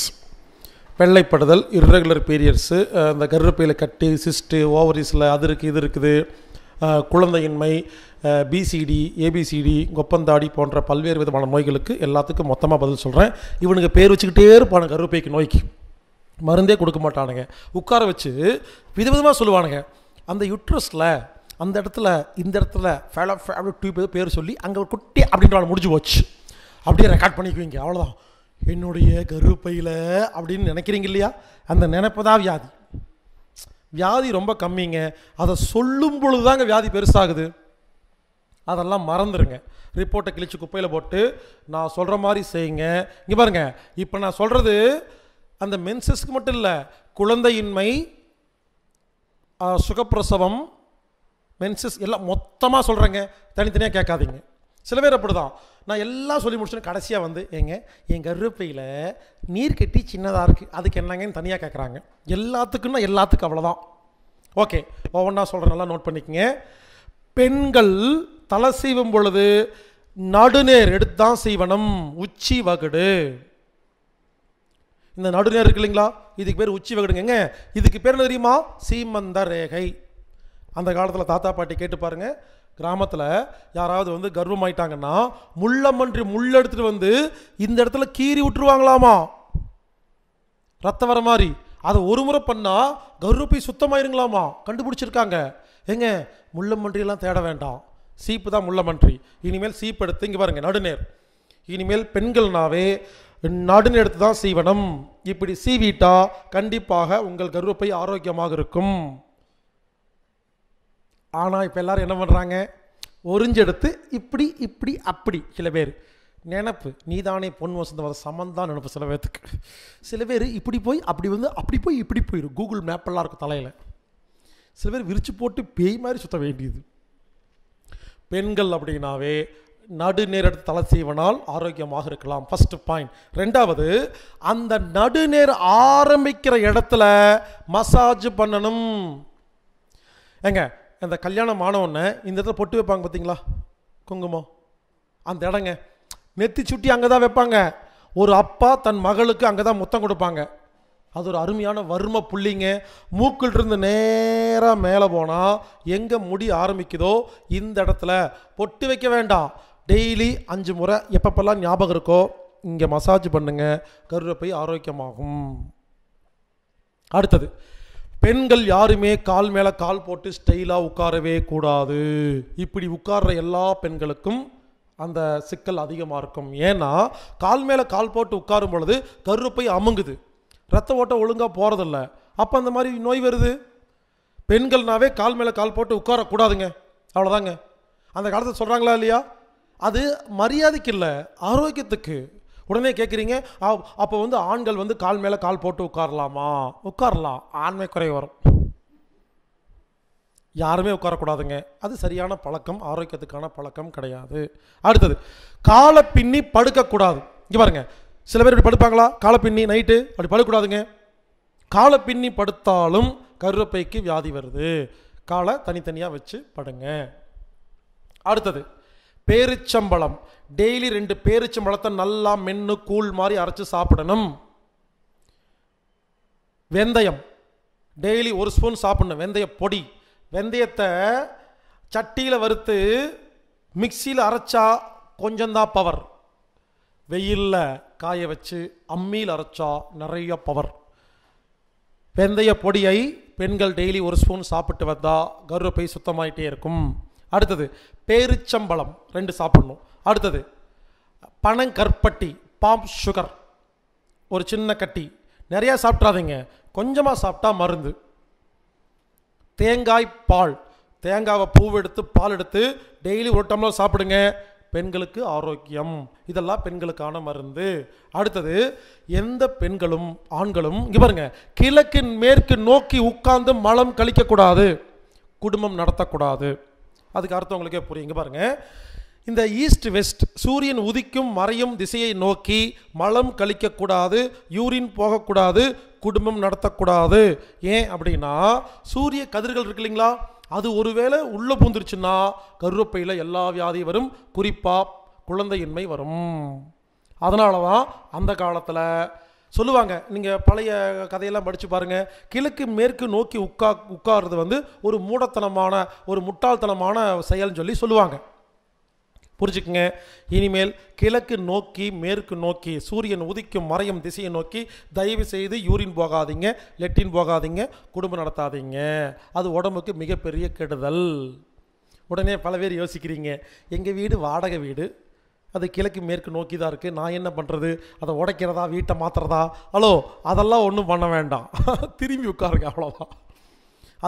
வெள்ளைப்படுதல், இர்ரெகுலர் பீரியட்ஸு, இந்த கர்ப்பப்பையில் கட்டி, சிஸ்ட்டு, ஓவரிஸில் அது இருக்குது இது இருக்குது, குழந்தையின்மை, பிசிடி, ஏபிசிடி, கொப்பந்தாடி போன்ற பல்வேறு விதமான நோய்களுக்கு எல்லாத்துக்கும் மொத்தமாக பதில் சொல்கிறேன். இவனுக்கு பேர் வச்சுக்கிட்டே இருப்பானு. கர்ப்பப்பைக்கு நோய்க்கு மருந்தே கொடுக்க மாட்டானுங்க, உட்கார வச்சு விதவிதமாக சொல்லுவானுங்க. அந்த யுட்ரஸில் அந்த இடத்துல இந்த இடத்துல ஃபேலோ ஃபேலோ டியூப் ஏதோ பேர் சொல்லி அங்கே ஒரு குட்டி அப்படின்ற முடிஞ்சு போச்சு. அப்படியே ரெக்கார்ட் பண்ணிக்குவீங்க, அவ்வளோதான். என்னுடைய கருப்பையில் அப்படின்னு நினைக்கிறீங்க இல்லையா? அந்த நினைப்பு தான் வியாதி. வியாதி ரொம்ப கம்மிங்க, அதை சொல்லும் பொழுது தாங்க வியாதி பெருசாகுது. அதெல்லாம் மறந்துடுங்க. ரிப்போர்ட்டை கிழிச்சு குப்பையில் போட்டு நான் சொல்கிற மாதிரி செய்யுங்க. இங்கே பாருங்கள், இப்போ நான் சொல்கிறது அந்த மென்சஸ்க்கு மட்டும் இல்லை, குழந்தையின்மை, சுகப்பிரசவம், மென்சஸ் எல்லாம் மொத்தமாக சொல்கிறேங்க, தனித்தனியாக கேட்காதீங்க. சில பேர் அப்படி தான், நான் எல்லாம் சொல்லி முடிச்சோன்னு கடைசியாக வந்து ஏங்க என் கர்ப்பையில் நீர் கட்டி சின்னதாக இருக்குது, அதுக்கு என்னங்கன்னு தனியாக கேட்குறாங்க. எல்லாத்துக்குன்னா எல்லாத்துக்கும் அவ்வளோதான். ஓகே, ஒவ்வொன்றா சொல்கிறேன், நல்லா நோட் பண்ணிக்கங்க. பெண்கள் தலை சீவும் பொழுது நடுநேர் எடுத்து தான் சீவனம், உச்சி வகுடு. இந்த நடுநேர் இருக்கு இல்லைங்களா, இதுக்கு பேர் உச்சி வகுடுங்க. இதுக்கு பேர் என்ன தெரியுமா? சீமந்த ரேகை. அந்த காலத்தில் தாத்தா பாட்டி கேட்டு பாருங்கள், கிராமத்தில் யாராவது வந்து கர்வமாயிட்டாங்கன்னா முள்ளமன்றி முள் எடுத்துகிட்டு வந்து இந்த இடத்துல கீறி விட்டுருவாங்களாமா, ரத்தம் வர மாதிரி. அதை ஒரு முறை பண்ணால் கர்வப்பை சுத்தமாயிருங்களாமா. கண்டுபிடிச்சிருக்காங்க. ஏங்க முள்ளமன்றியெல்லாம் தேட வேண்டாம், சீப்பு தான் முள்ளமன்றி. இனிமேல் சீப்பு எடுத்து இங்கே பாருங்கள் நடுநேர். இனிமேல் பெண்கள்னாவே நடுநேர் எடுத்து தான் சீவனம். இப்படி சீவிட்டா கண்டிப்பாக உங்கள் கர்வப்பை ஆரோக்கியமாக இருக்கும். ஆனால் இப்போ எல்லோரும் என்ன பண்ணுறாங்க? ஒரிஞ்செடுத்து இப்படி இப்படி அப்படி. சில பேர் நினப்பு, நீதானே பொன் வசந்த வர சமந்தான் நினப்பு சில பேர்த்துக்கு. சில பேர் இப்படி போய் அப்படி வந்து அப்படி போய் இப்படி போயிடும், கூகுள் மேப்பெல்லாம் இருக்கும் தலையில். சில பேர் விரித்து போட்டு பேய் மாதிரி சுற்ற வேண்டியது. பெண்கள் அப்படின்னாவே நடுநேர் எடுத்து தலை சீவனால் ஆரோக்கியமாக இருக்கலாம். First point. ரெண்டாவது, அந்த நடுநேர் ஆரம்பிக்கிற இடத்துல மசாஜ் பண்ணணும். ஏங்க அந்த கல்யாணம் ஆனவுடனே இந்த இடத்துல பொட்டு வைப்பாங்க பார்த்தீங்களா, குங்குமம், அந்த இடங்க நெத்தி சுட்டி அங்கே தான் வைப்பாங்க. ஒரு அப்பா தன் மகளுக்கு அங்கே தான் முத்தம் கொடுப்பாங்க. அது ஒரு அருமையான வர்ம புள்ளிங்க. மூக்கிலிருந்து நேராக மேலே போனால் எங்கே முடி ஆரம்பிக்குதோ இந்த இடத்துல பொட்டு வைக்க வேண்டாம். டெய்லி 5 முறை எப்பப்பெல்லாம் ஞாபகம் இருக்கோ இங்கே மசாஜ் பண்ணுங்கள், கர்ப்பப்பை ஆரோக்கியமாகும். அடுத்தது, பெண்கள் யாருமே கால் மேலே கால் போட்டு ஸ்டைலாக உட்காரவே கூடாது. இப்படி உட்கார்ற எல்லா பெண்களுக்கும் அந்த சிக்கல் அதிகமாக இருக்கும். ஏன்னா கால் மேலே கால் போட்டு உட்காரும் பொழுது கர்ப்பப்பை அமுங்குது, ரத்த ஓட்டம் ஒழுங்காக போகிறதில்ல, அப்போ அந்த மாதிரி நோய் வருது. பெண்கள்னாவே கால் மேலே கால் போட்டு உட்காரக்கூடாதுங்க, அவ்வளோதாங்க. அந்த காலத்தில் சொல்கிறாங்களா இல்லையா? அது மரியாதைக்கு இல்லை, ஆரோக்கியத்துக்கு. உடனே கேட்குறீங்க, அப்போ வந்து ஆண்கள் வந்து கால் மேலே கால் போட்டு உட்காரலாமா? உட்காரலாம், ஆண்மை குறை வரும். யாருமே உட்காரக்கூடாதுங்க. அது சரியான பழக்கம், ஆரோக்கியத்துக்கான பழக்கம் கிடையாது. அடுத்தது காலை பின்னி படுக்கக்கூடாது. இங்கே பாருங்கள், சில பேர் இப்படி படுப்பாங்களா? காலை பின்னி நைட்டு அப்படி படுக்கக்கூடாதுங்க. காலை பின்னி படுத்தாலும் கருப்பைக்கு வியாதி வருது. காலை தனித்தனியாக வச்சு படுங்க. அடுத்தது பேரிச்சம்பழம். டெய்லி 2 பேரிச்சம்பழத்தை நல்லா மென்று கூழ் மாதிரி அரைச்சி சாப்பிடணும். வெந்தயம் டெய்லி 1 ஸ்பூன் சாப்பிடணும். வெந்தய பொடி. வெந்தயத்தை சட்டியில் வறுத்து மிக்சியில் அரைச்சா கொஞ்சம்தான் பவர். வெயிலில் காய வச்சு அம்மியில் அரைச்சா நிறைய பவர். வெந்தய பொடியை பெண்கள் டெய்லி 1 ஸ்பூன் சாப்பிட்டு வந்தால் கர்ப்பப்பை சுத்தமாயிட்டே இருக்கும். அடுத்தது பேரிச்சம்பழம் 2 சாப்பிடணும். அடுத்தது பனங்கற்பட்டி, பாம் சுகர், ஒரு சின்ன கட்டி. நிறையா சாப்பிட்றாதீங்க, கொஞ்சமாக சாப்பிட்டா மருந்து. தேங்காய் பால். தேங்காவை பூவெடுத்து பால் எடுத்து டெய்லி 1 டம்ளர் சாப்பிடுங்க. பெண்களுக்கு ஆரோக்கியம். இதெல்லாம் பெண்களுக்கான மருந்து. அடுத்தது எந்த பெண்களும் ஆண்களும் இங்கே பாருங்க, கிழக்கு மேற்கு நோக்கி உட்கார்ந்து மலம் கழிக்கக்கூடாது, குடும்பம் நடத்தக்கூடாது. அதுக்கு அர்த்தம் உங்களுக்கே புரியுங்க பாருங்க. இந்த ஈஸ்ட் வெஸ்ட், சூரியன் உதிக்கும் மறையும் திசையை நோக்கி மலம் கழிக்கக்கூடாது, யூரின் போகக்கூடாது, குடும்பம் நடத்தக்கூடாது. ஏன் அப்படின்னா சூரிய கதிர்கள் இருக்கு இல்லைங்களா, அது ஒருவேளை உள்ளே பூந்துருச்சுன்னா கருப்பையில் எல்லா வியாதியும் வரும், குறிப்பாக குழந்தையின்மை வரும். அதனால தான் அந்த காலத்தில் சொல்லுவாங்க, நீங்கள் பழைய கதையெல்லாம் படித்து பாருங்கள், கிழக்கு மேற்கு நோக்கி உட்கார்றது ஒரு மூடத்தனமான ஒரு முட்டாள்தனமான செயல்னு சொல்லுவாங்க. புரிஞ்சுக்குங்க. இனிமேல் கிழக்கு நோக்கி மேற்கு நோக்கி சூரியன் உதிக்கும் மறையும் திசையை நோக்கி தயவு செய்து யூரின் போகாதீங்க, லெட்டின் போகாதீங்க, குடும்பம் நடத்தாதீங்க. அது உடம்புக்கு மிகப்பெரிய கெடுதல். உடனே பல பேர் யோசிக்கிறீங்க, எங்கள் வீடு வாடகை வீடு, அது கிழக்கு மேற்கு நோக்கி தான் இருக்குது, நான் என்ன பண்ணுறது? அதை உடைக்கிறதா, வீட்டை மாற்றுறதா? ஹலோ, அதெல்லாம் ஒன்றும் பண்ண வேண்டாம். திரும்பி உட்காருங்க, அவ்வளோதான்.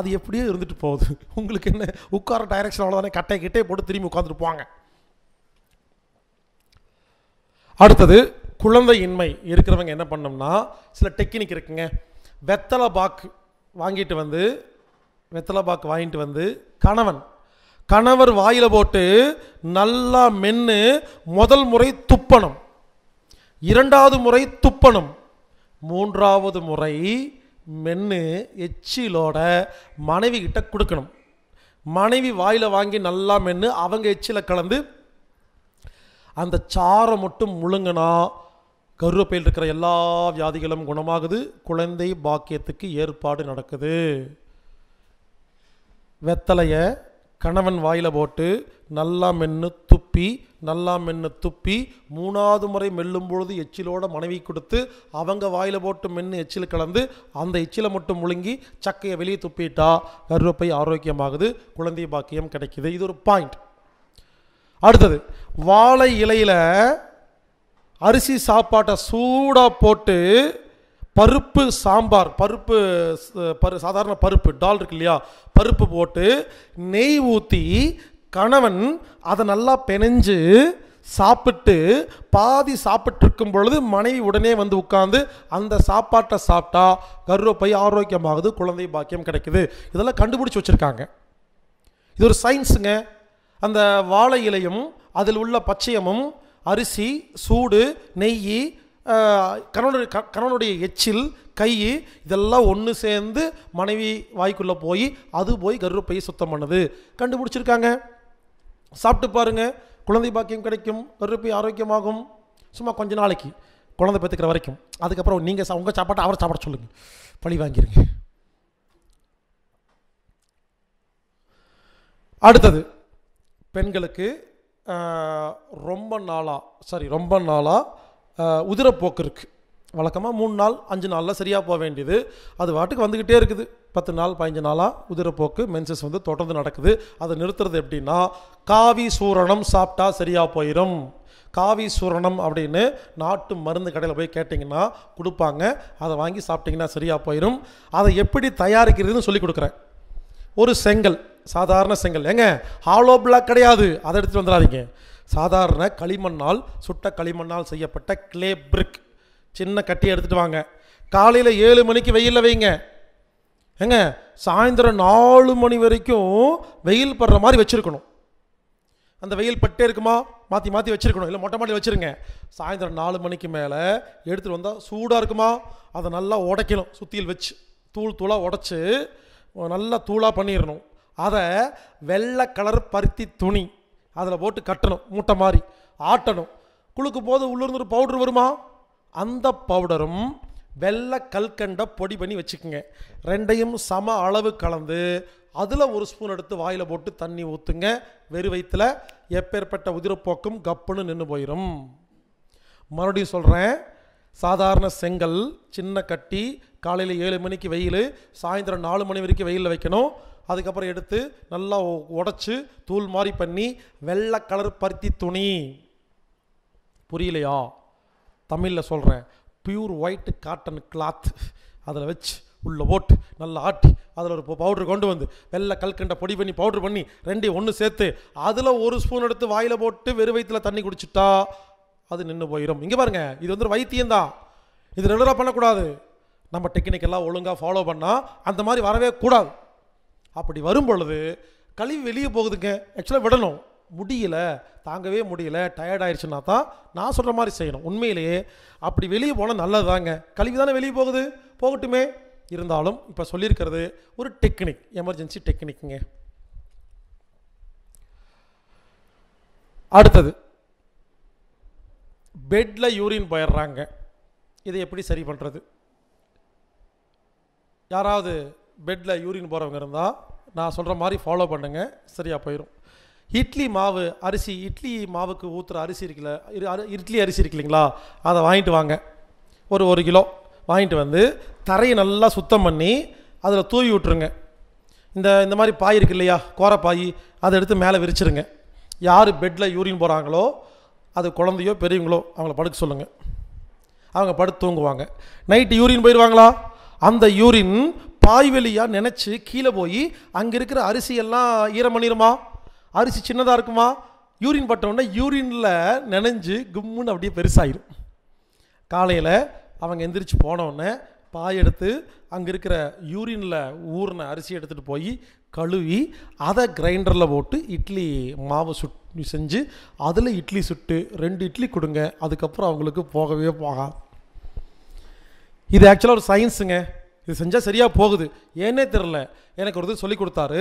அது எப்படியோ இருந்துட்டு போகுது. உங்களுக்கு என்ன உட்கார டைரெக்ஷன் அவ்வளோதானே. கட்டை கிட்டே போட்டு திரும்பி உட்காந்துட்டு போங்க. அடுத்தது குழந்தையின்மை இருக்கிறவங்க என்ன பண்ணோம்னா, சில டெக்னிக் இருக்குங்க. வெத்தலை பாக்கு வாங்கிட்டு வந்து கணவர் வாயில் போட்டு நல்லா மென்று முதல் முறை துப்பணும், 2வது முறை துப்பணும், 3வது முறை மென்று எச்சிலோட மனைவி கிட்ட கொடுக்கணும். மனைவி வாயில் வாங்கி நல்லா மென்று அவங்க எச்சில கலந்து அந்த சாரை மட்டும் முழுங்கினா கருப்பையில் இருக்கிற எல்லா வியாதிகளும் குணமாகுது, குழந்தை பாக்கியத்துக்கு ஏற்பாடு நடக்குது. வெத்தலையை கணவன் வாயில் போட்டு நல்லா மென்று துப்பி 3வது முறை மெல்லும் பொழுது எச்சிலோட மனைவி கொடுத்து அவங்க வாயில் போட்டு மென்று எச்சில் கலந்து அந்த எச்சிலை மட்டும் முழுங்கி சக்கையை வெளியே துப்பிட்டா கருப்பை ஆரோக்கியமாகுது, குழந்தை பாக்கியம் கிடைக்குது. இது ஒரு பாயிண்ட். அடுத்தது வாழை இலையில் அரிசி சாப்பாட்டை சூடாக போட்டு பருப்பு சாம்பார், சாதாரண பருப்பு டால் இருக்கு இல்லையா, பருப்பு போட்டு நெய் ஊற்றி கணவன் அதை நல்லா பெனஞ்சு சாப்பிட்டு பாதி சாப்பிட்டுருக்கும் பொழுது மனைவி உடனே உட்காந்து அந்த சாப்பாட்டை சாப்பிட்டா கருப்பை ஆரோக்கியமாகுது, குழந்தை பாக்கியம் கிடைக்குது. இதெல்லாம் கண்டுபிடிச்சி வச்சுருக்காங்க. இது ஒரு சயின்ஸுங்க. அந்த வாழை இலையும் அதில் உள்ள பச்சையமும் அரிசி சூடு நெய் கணவனுடைய எச்சில் கை இதெல்லாம் ஒன்று சேர்ந்து மனைவி வாய்க்குள்ளே போய் அது போய் கருப்பையை சுத்தம் பண்ணுது. கண்டுபிடிச்சிருக்காங்க. சாப்பிட்டு பாருங்கள், குழந்தை பாக்கியம் கிடைக்கும், கருப்பை ஆரோக்கியமாகும். சும்மா கொஞ்ச நாளைக்கு குழந்தை பெற்றுக்கிற வரைக்கும். அதுக்கப்புறம் நீங்கள் உங்கள் சாப்பாட்டை அவரை சாப்பிட சொல்லுங்கள், பழி வாங்கிடுங்க. அடுத்தது பெண்களுக்கு ரொம்ப நாளாக உதிரப்போக்கு இருக்குது. வழக்கமாக 3 நாள் 5 நாளில் சரியாக போக வேண்டியது அது வாட்டுக்கு வந்துக்கிட்டே இருக்குது. 10 நாள் 15 நாளாக உதிரப்போக்கு மென்சஸ் தொடர்ந்து நடக்குது. அதை நிறுத்துறது எப்படின்னா காவி சூரணம் சாப்பிட்டா சரியாக போயிடும். காவி சூரணம் அப்படின்னு நாட்டு மருந்து கடையில் போய் கேட்டிங்கன்னா கொடுப்பாங்க. அதை வாங்கி சாப்பிட்டிங்கன்னா சரியாக போயிடும். அதை எப்படி தயாரிக்கிறதுன்னு சொல்லி கொடுக்குறேன். ஒரு செங்கல், சாதாரண செங்கல், ஏங்க ஹாலோ பிளாக் கிடையாது, அதை எடுத்துகிட்டு வந்துடாதீங்க. சாதாரண களிமண்ணால், சுட்ட களிமண்ணால் செய்யப்பட்ட கிளே பிரிக் சின்ன கட்டி எடுத்துகிட்டு வாங்க. காலையில் 7 மணிக்கு வெயிலில் வைங்க. ஏங்க சாயந்தரம் 4 மணி வரைக்கும் வெயில் படுற மாதிரி வச்சிருக்கணும். அந்த வெயில் பட்டே இருக்குமா மாற்றி மாற்றி வச்சுருக்கணும். இல்லை மொட்டை மாடி வச்சுருங்க. சாயந்தரம் 4 மணிக்கு மேலே எடுத்துகிட்டு வந்தால் சூடாக இருக்குமா அதை நல்லா உடைக்கணும். சுத்தியில் வச்சு தூள் தூளாக உடைச்சி நல்லா தூளாக பண்ணிடணும். அதை வெள்ளை கலர் பருத்தி துணி அதில் போட்டு கட்டணும், மூட்டை மாதிரி ஆட்டணும். குளுக்கும் போது உள்ளிருந்து ஒரு பவுடர் வருமா, அந்த பவுடரும் வெள்ளை கல்கண்டை பொடி பண்ணி வச்சுக்கோங்க. ரெண்டையும் சம அளவு கலந்து அதில் ஒரு ஸ்பூன் எடுத்து வாயில் போட்டு தண்ணி ஊற்றுங்க. வெறு வயிற்றில் எப்பேற்பட்ட உதிரப்போக்கும் கப்புன்னு நின்று போயிடும். மறுபடியும் சொல்கிறேன், சாதாரண செங்கல் சின்ன கட்டி காலையில் 7 மணிக்கு வெயில், சாயந்தரம் 4 மணி வரைக்கும் வெயிலில் வைக்கணும். அதுக்கப்புறம் எடுத்து நல்லா உடச்சி தூள் மாதிரி பண்ணி வெள்ளை கலர் பருத்தி துணி. புரியலையா? தமிழில் சொல்கிறேன், பியூர் ஒயிட் காட்டன் கிளாத் அதில் வச்சு உள்ளே போட்டு நல்லா ஆட்டி அதில் ஒரு பவுட்ரு கொண்டு வந்து வெள்ளை கல்கண்டை பொடி பண்ணி பவுட்ரு பண்ணி ரெண்டையும் ஒன்று சேர்த்து அதில் ஒரு ஸ்பூன் எடுத்து வாயில் போட்டு வெறு வயிற்றில் தண்ணி குடிச்சிட்டா அது நின்று போயிடும். இங்கே பாருங்கள், இது வந்து ஒரு வைத்தியம்தான். இது ரெகுலராக பண்ணக்கூடாது. நம்ம டெக்னிக்கெல்லாம் ஒழுங்காக ஃபாலோ பண்ணால் அந்த மாதிரி வரவே கூடாது. அப்படி வரும் பொழுது கழிவு வெளியே போகுதுங்க. ஆக்சுவலாக விடணும், முடியல, தாங்கவே முடியல, டயர்ட் ஆயிடுச்சுன்னா தான் நான் சொல்கிற மாதிரி செய்யணும். உண்மையிலேயே அப்படி வெளியே போனால் நல்லது தாங்க. கழிவு தானே வெளியே போகுது, போகட்டுமே. இருந்தாலும் இப்போ சொல்லியிருக்கிறது ஒரு டெக்னிக், எமர்ஜென்சி டெக்னிக்குங்க. அடுத்தது, பெட்டில் யூரின் போயிடுறாங்க. இதை எப்படி சரி பண்ணுறது? யாராவது பெட்டில் யூரின் போகிறவங்க இருந்தால் நான் சொல்கிற மாதிரி ஃபாலோ பண்ணுங்கள், சரியாக போயிடும். இட்லி மாவு அரிசி, இட்லி மாவுக்கு ஊற்றுற அரிசி இருக்குல்ல, இட்லி அரிசி இருக்கு இல்லைங்களா, அதை வாங்கிட்டு வாங்க. ஒரு கிலோ வாங்கிட்டு வந்து தரையை நல்லா சுத்தம் பண்ணி அதில் தூவி விட்டுருங்க. இந்த மாதிரி பாய் இருக்கு இல்லையா, கோரப்பாய், அதை எடுத்து மேலே விரிச்சிருங்க. யார் பெட்டில் யூரின் போகிறாங்களோ அது குழந்தையோ பெரியவங்களோ அவங்கள படுக்க சொல்லுங்கள். அவங்க படுத்து தூங்குவாங்க. நைட்டு யூரின் போயிடுவாங்களா, அந்த யூரின் பாய்வெளியாக நினச்சி கீழே போய் அங்கே இருக்கிற அரிசியெல்லாம் ஈரம் பண்ணிடுமா? அரிசி சின்னதாக இருக்குமா? யூரின் பட்டவுடனே யூரினில் நினைஞ்சு கும்முன்னு அப்படியே பெருசாகிடும். காலையில் அவங்க எந்திரிச்சு போனோடனே பாய் எடுத்து அங்கே இருக்கிற யூரினில் ஊறின அரிசி எடுத்துகிட்டு போய் கழுவி அதை கிரைண்டரில் போட்டு இட்லி மாவு செஞ்சு அதில் இட்லி சுட்டு 2 இட்லி கொடுங்க. அதுக்கப்புறம் அவங்களுக்கு போகவே போகாது. இது ஆக்சுவலாக ஒரு சயின்ஸுங்க. இது செஞ்சால் சரியாக போகுது. ஏன்னே தெரில, எனக்கு ஒரு இது சொல்லி கொடுத்தாரு.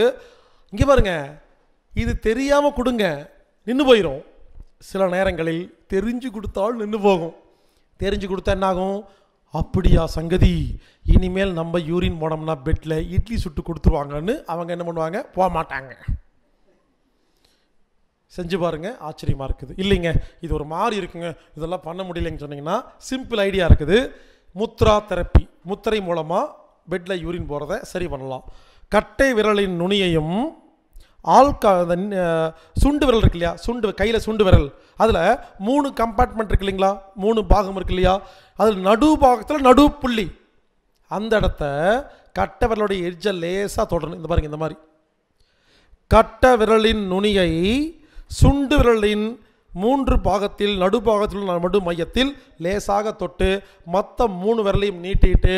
இங்கே பாருங்கள், இது தெரியாமல் கொடுங்க நின்று போயிடும். சில நேரங்களில் தெரிஞ்சு கொடுத்தாலும் நின்று போகும். தெரிஞ்சு கொடுத்தா என்னாகும்? அப்படியா சங்கதி, இனிமேல் நம்ம யூரின் போனோம்னா பெட்டில் இட்லி சுட்டு கொடுத்துருவாங்கன்னு அவங்க என்ன பண்ணுவாங்க, போக மாட்டாங்க. செஞ்சு பாருங்கள், ஆச்சரியமாக இருக்குது இல்லைங்க. இது ஒரு மாதிரி இருக்குங்க, இதெல்லாம் பண்ண முடியலைன்னு சொன்னிங்கன்னா சிம்பிள் ஐடியா இருக்குது. முத்ரா தெரப்பி, முத்திரை மூலமாக பெட்டில் யூரின் போகிறத சரி பண்ணலாம். கட்டை விரலின் நுனியையும் சுண்டு விரல் இருக்கு இல்லையா, கையில் சுண்டு விரல், அதில் 3 கம்பார்ட்மெண்ட் இருக்கு இல்லைங்களா, 3 பாகம் இருக்கு இல்லையா, அதில் நடு பாகத்தில் நடு புள்ளி, அந்த இடத்த கட்டை விரலுடைய எட்ஜை லேசாக தொடரணும். இந்த பாருங்க, இந்த மாதிரி கட்டை விரலின் நுனியை சுண்டு விரலின் 3 பாகத்தில் நடுபாகத்தில் நடு மையத்தில் லேசாக தொட்டு மற்ற 3 விரலையும் நீட்டிட்டு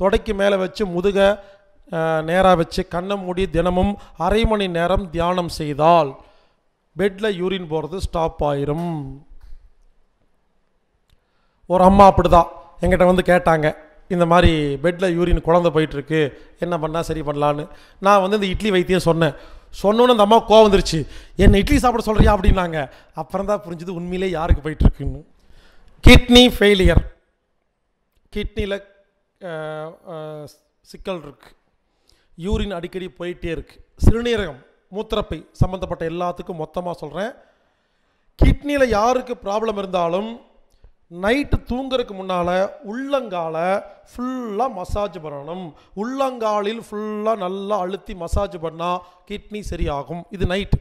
தொடைக்கு மேலே வச்சு முதுக நேராக வச்சு கண்ணை மூடி தினமும் அரை மணி நேரம் தியானம் செய்தால் பெட்டில் யூரின் போகிறது ஸ்டாப் ஆயிரும். ஒரு அம்மா அப்படிதான் என்கிட்ட வந்து கேட்டாங்க, இந்த மாதிரி பெட்டில் யூரின் குழந்தை போயிட்டுருக்கு, என்ன பண்ணால் சரி பண்ணலான்னு. நான் வந்து இந்த இட்லி வைத்தியம் சொன்னேன். சொன்னோன்னு அந்த அம்மா கோவம் வந்துருச்சு, என்ன இட்லி சாப்பிட சொல்கிறியா அப்படின்னாங்க. அப்புறம் தான் புரிஞ்சுது உண்மையிலே யாருக்கு போயிட்டுருக்குன்னு. கிட்னி ஃபெயிலியர், கிட்னியில் சிக்கல் இருக்குது, யூரின் அடிக்கடி போயிட்டே இருக்குது. சிறுநீரகம் மூத்திரப்பை சம்மந்தப்பட்ட எல்லாத்துக்கும் மொத்தமாக சொல்கிறேன். கிட்னியில் யாருக்கு ப்ராப்ளம் இருந்தாலும் நைட்டு தூங்குறதுக்கு முன்னால் உள்ளங்கால ஃபுல்லாக மசாஜ் பண்ணணும். உள்ளங்காலில் ஃபுல்லாக நல்லா அழுத்தி மசாஜ் பண்ணால் கிட்னி சரியாகும். இது நைட்டு.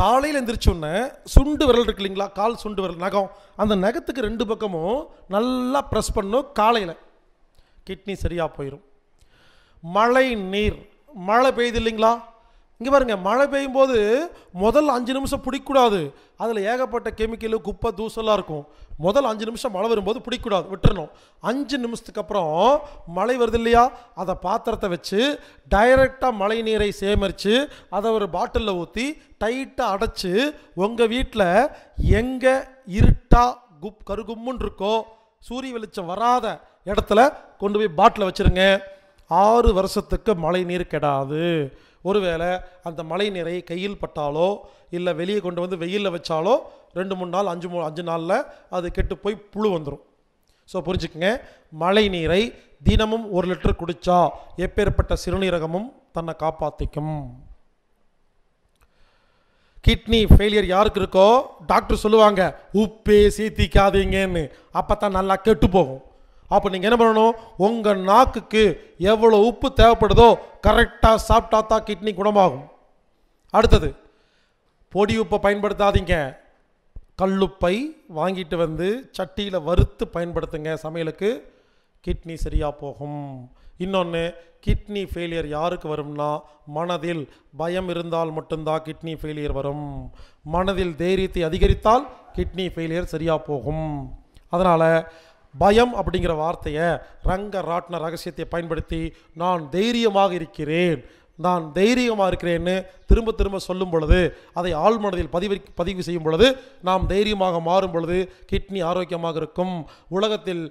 காலையில் எந்திரிச்சோன்னே சுண்டு விரல் இருக்கு இல்லைங்களா, கால் சுண்டு விரல் நகம், அந்த நகத்துக்கு 2 பக்கமும் நல்லா ப்ரெஸ் பண்ணணும். காலையில் கிட்னி சரியாக போயிடும். மழை நீர், மழை பெய்யுது இல்லைங்களா, இங்க பாருங்க மழை பெய்யும்போது முதல் 5 நிமிஷம் பிடிக்கூடாது. அதுல ஏகப்பட்ட கெமிக்கல் குப்பை தூசலா இருக்கும். முதல் 5 நிமிஷம் மழை வரும்போது பிடிக்கூடாது, விட்டுறணும். 5 நிமிஷத்துக்கு அப்புறம் மழை வருது இல்லையா, அதை பாத்திரத்தை வச்சு டைரக்டா மழை நீரை சேமிச்சு அதை ஒரு பாட்டில்ல ஊற்றி டைட்டா அடைச்சு உங்க வீட்டில் எங்க இருட்டா கருகும்முன்னு இருக்கோ சூரிய வெளிச்சம் வராத இடத்துல கொண்டு போய் பாட்டில் வச்சிருங்க. 6 வருஷத்துக்கு மழை நீர் கெடாது. ஒருவேளை அந்த மழை நீரை கையில் பட்டாலோ இல்லை வெளியே கொண்டு வந்து வெயிலில் வச்சாலோ 2 3 நாள் 5 நாளில் அது கெட்டு போய் புழு வந்துடும். ஸோ புரிஞ்சுக்கங்க, மழை நீரை தினமும் 1 லிட்டர் குடித்தா எப்பேற்பட்ட சிறுநீரகமும் தன்னை காப்பாற்றிக்கும். கிட்னி ஃபெயிலியர் யாருக்கு இருக்கோ டாக்டர் சொல்லுவாங்க உப்பே சீத்திக்காதீங்கன்னு, அப்போ தான் நல்லா கெட்டு போகும். அப்போ நீங்கள் என்ன பண்ணணும், உங்கள் நாக்குக்கு எவ்வளோ உப்பு தேவைப்படுதோ கரெக்டாக சாப்பிட்டா தான் கிட்னி குணமாகும். அடுத்தது, பொடி உப்பை பயன்படுத்தாதீங்க. கல்லுப்பை வாங்கிட்டு வந்து சட்டியில் வறுத்து பயன்படுத்துங்க சமையலுக்கு, கிட்னி சரியாக போகும். இன்னொன்று, கிட்னி ஃபெயிலியர் யாருக்கு வரும்னா மனதில் பயம் இருந்தால் மட்டும்தான் கிட்னி ஃபெயிலியர் வரும். மனதில் தைரியத்தை அதிகரித்தால் கிட்னி ஃபெயிலியர் சரியாக போகும். அதனால் பயம் அப்படிங்கிற வார்த்தையை ரங்க ராட்ன ரகசியத்தை பயன்படுத்தி நான் தைரியமாக இருக்கிறேன், நான் தைரியமாக இருக்கிறேன்னு திரும்ப திரும்ப சொல்லும் பொழுது, அதை ஆழ்மனதில் பதிவு செய்யும் பொழுது, நாம் தைரியமாக மாறும் பொழுது கிட்னி ஆரோக்கியமாக இருக்கும். உலகத்தில்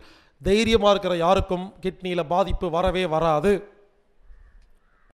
தைரியமாக இருக்கிற யாருக்கும் கிட்னியில் பாதிப்பு வரவே வராது.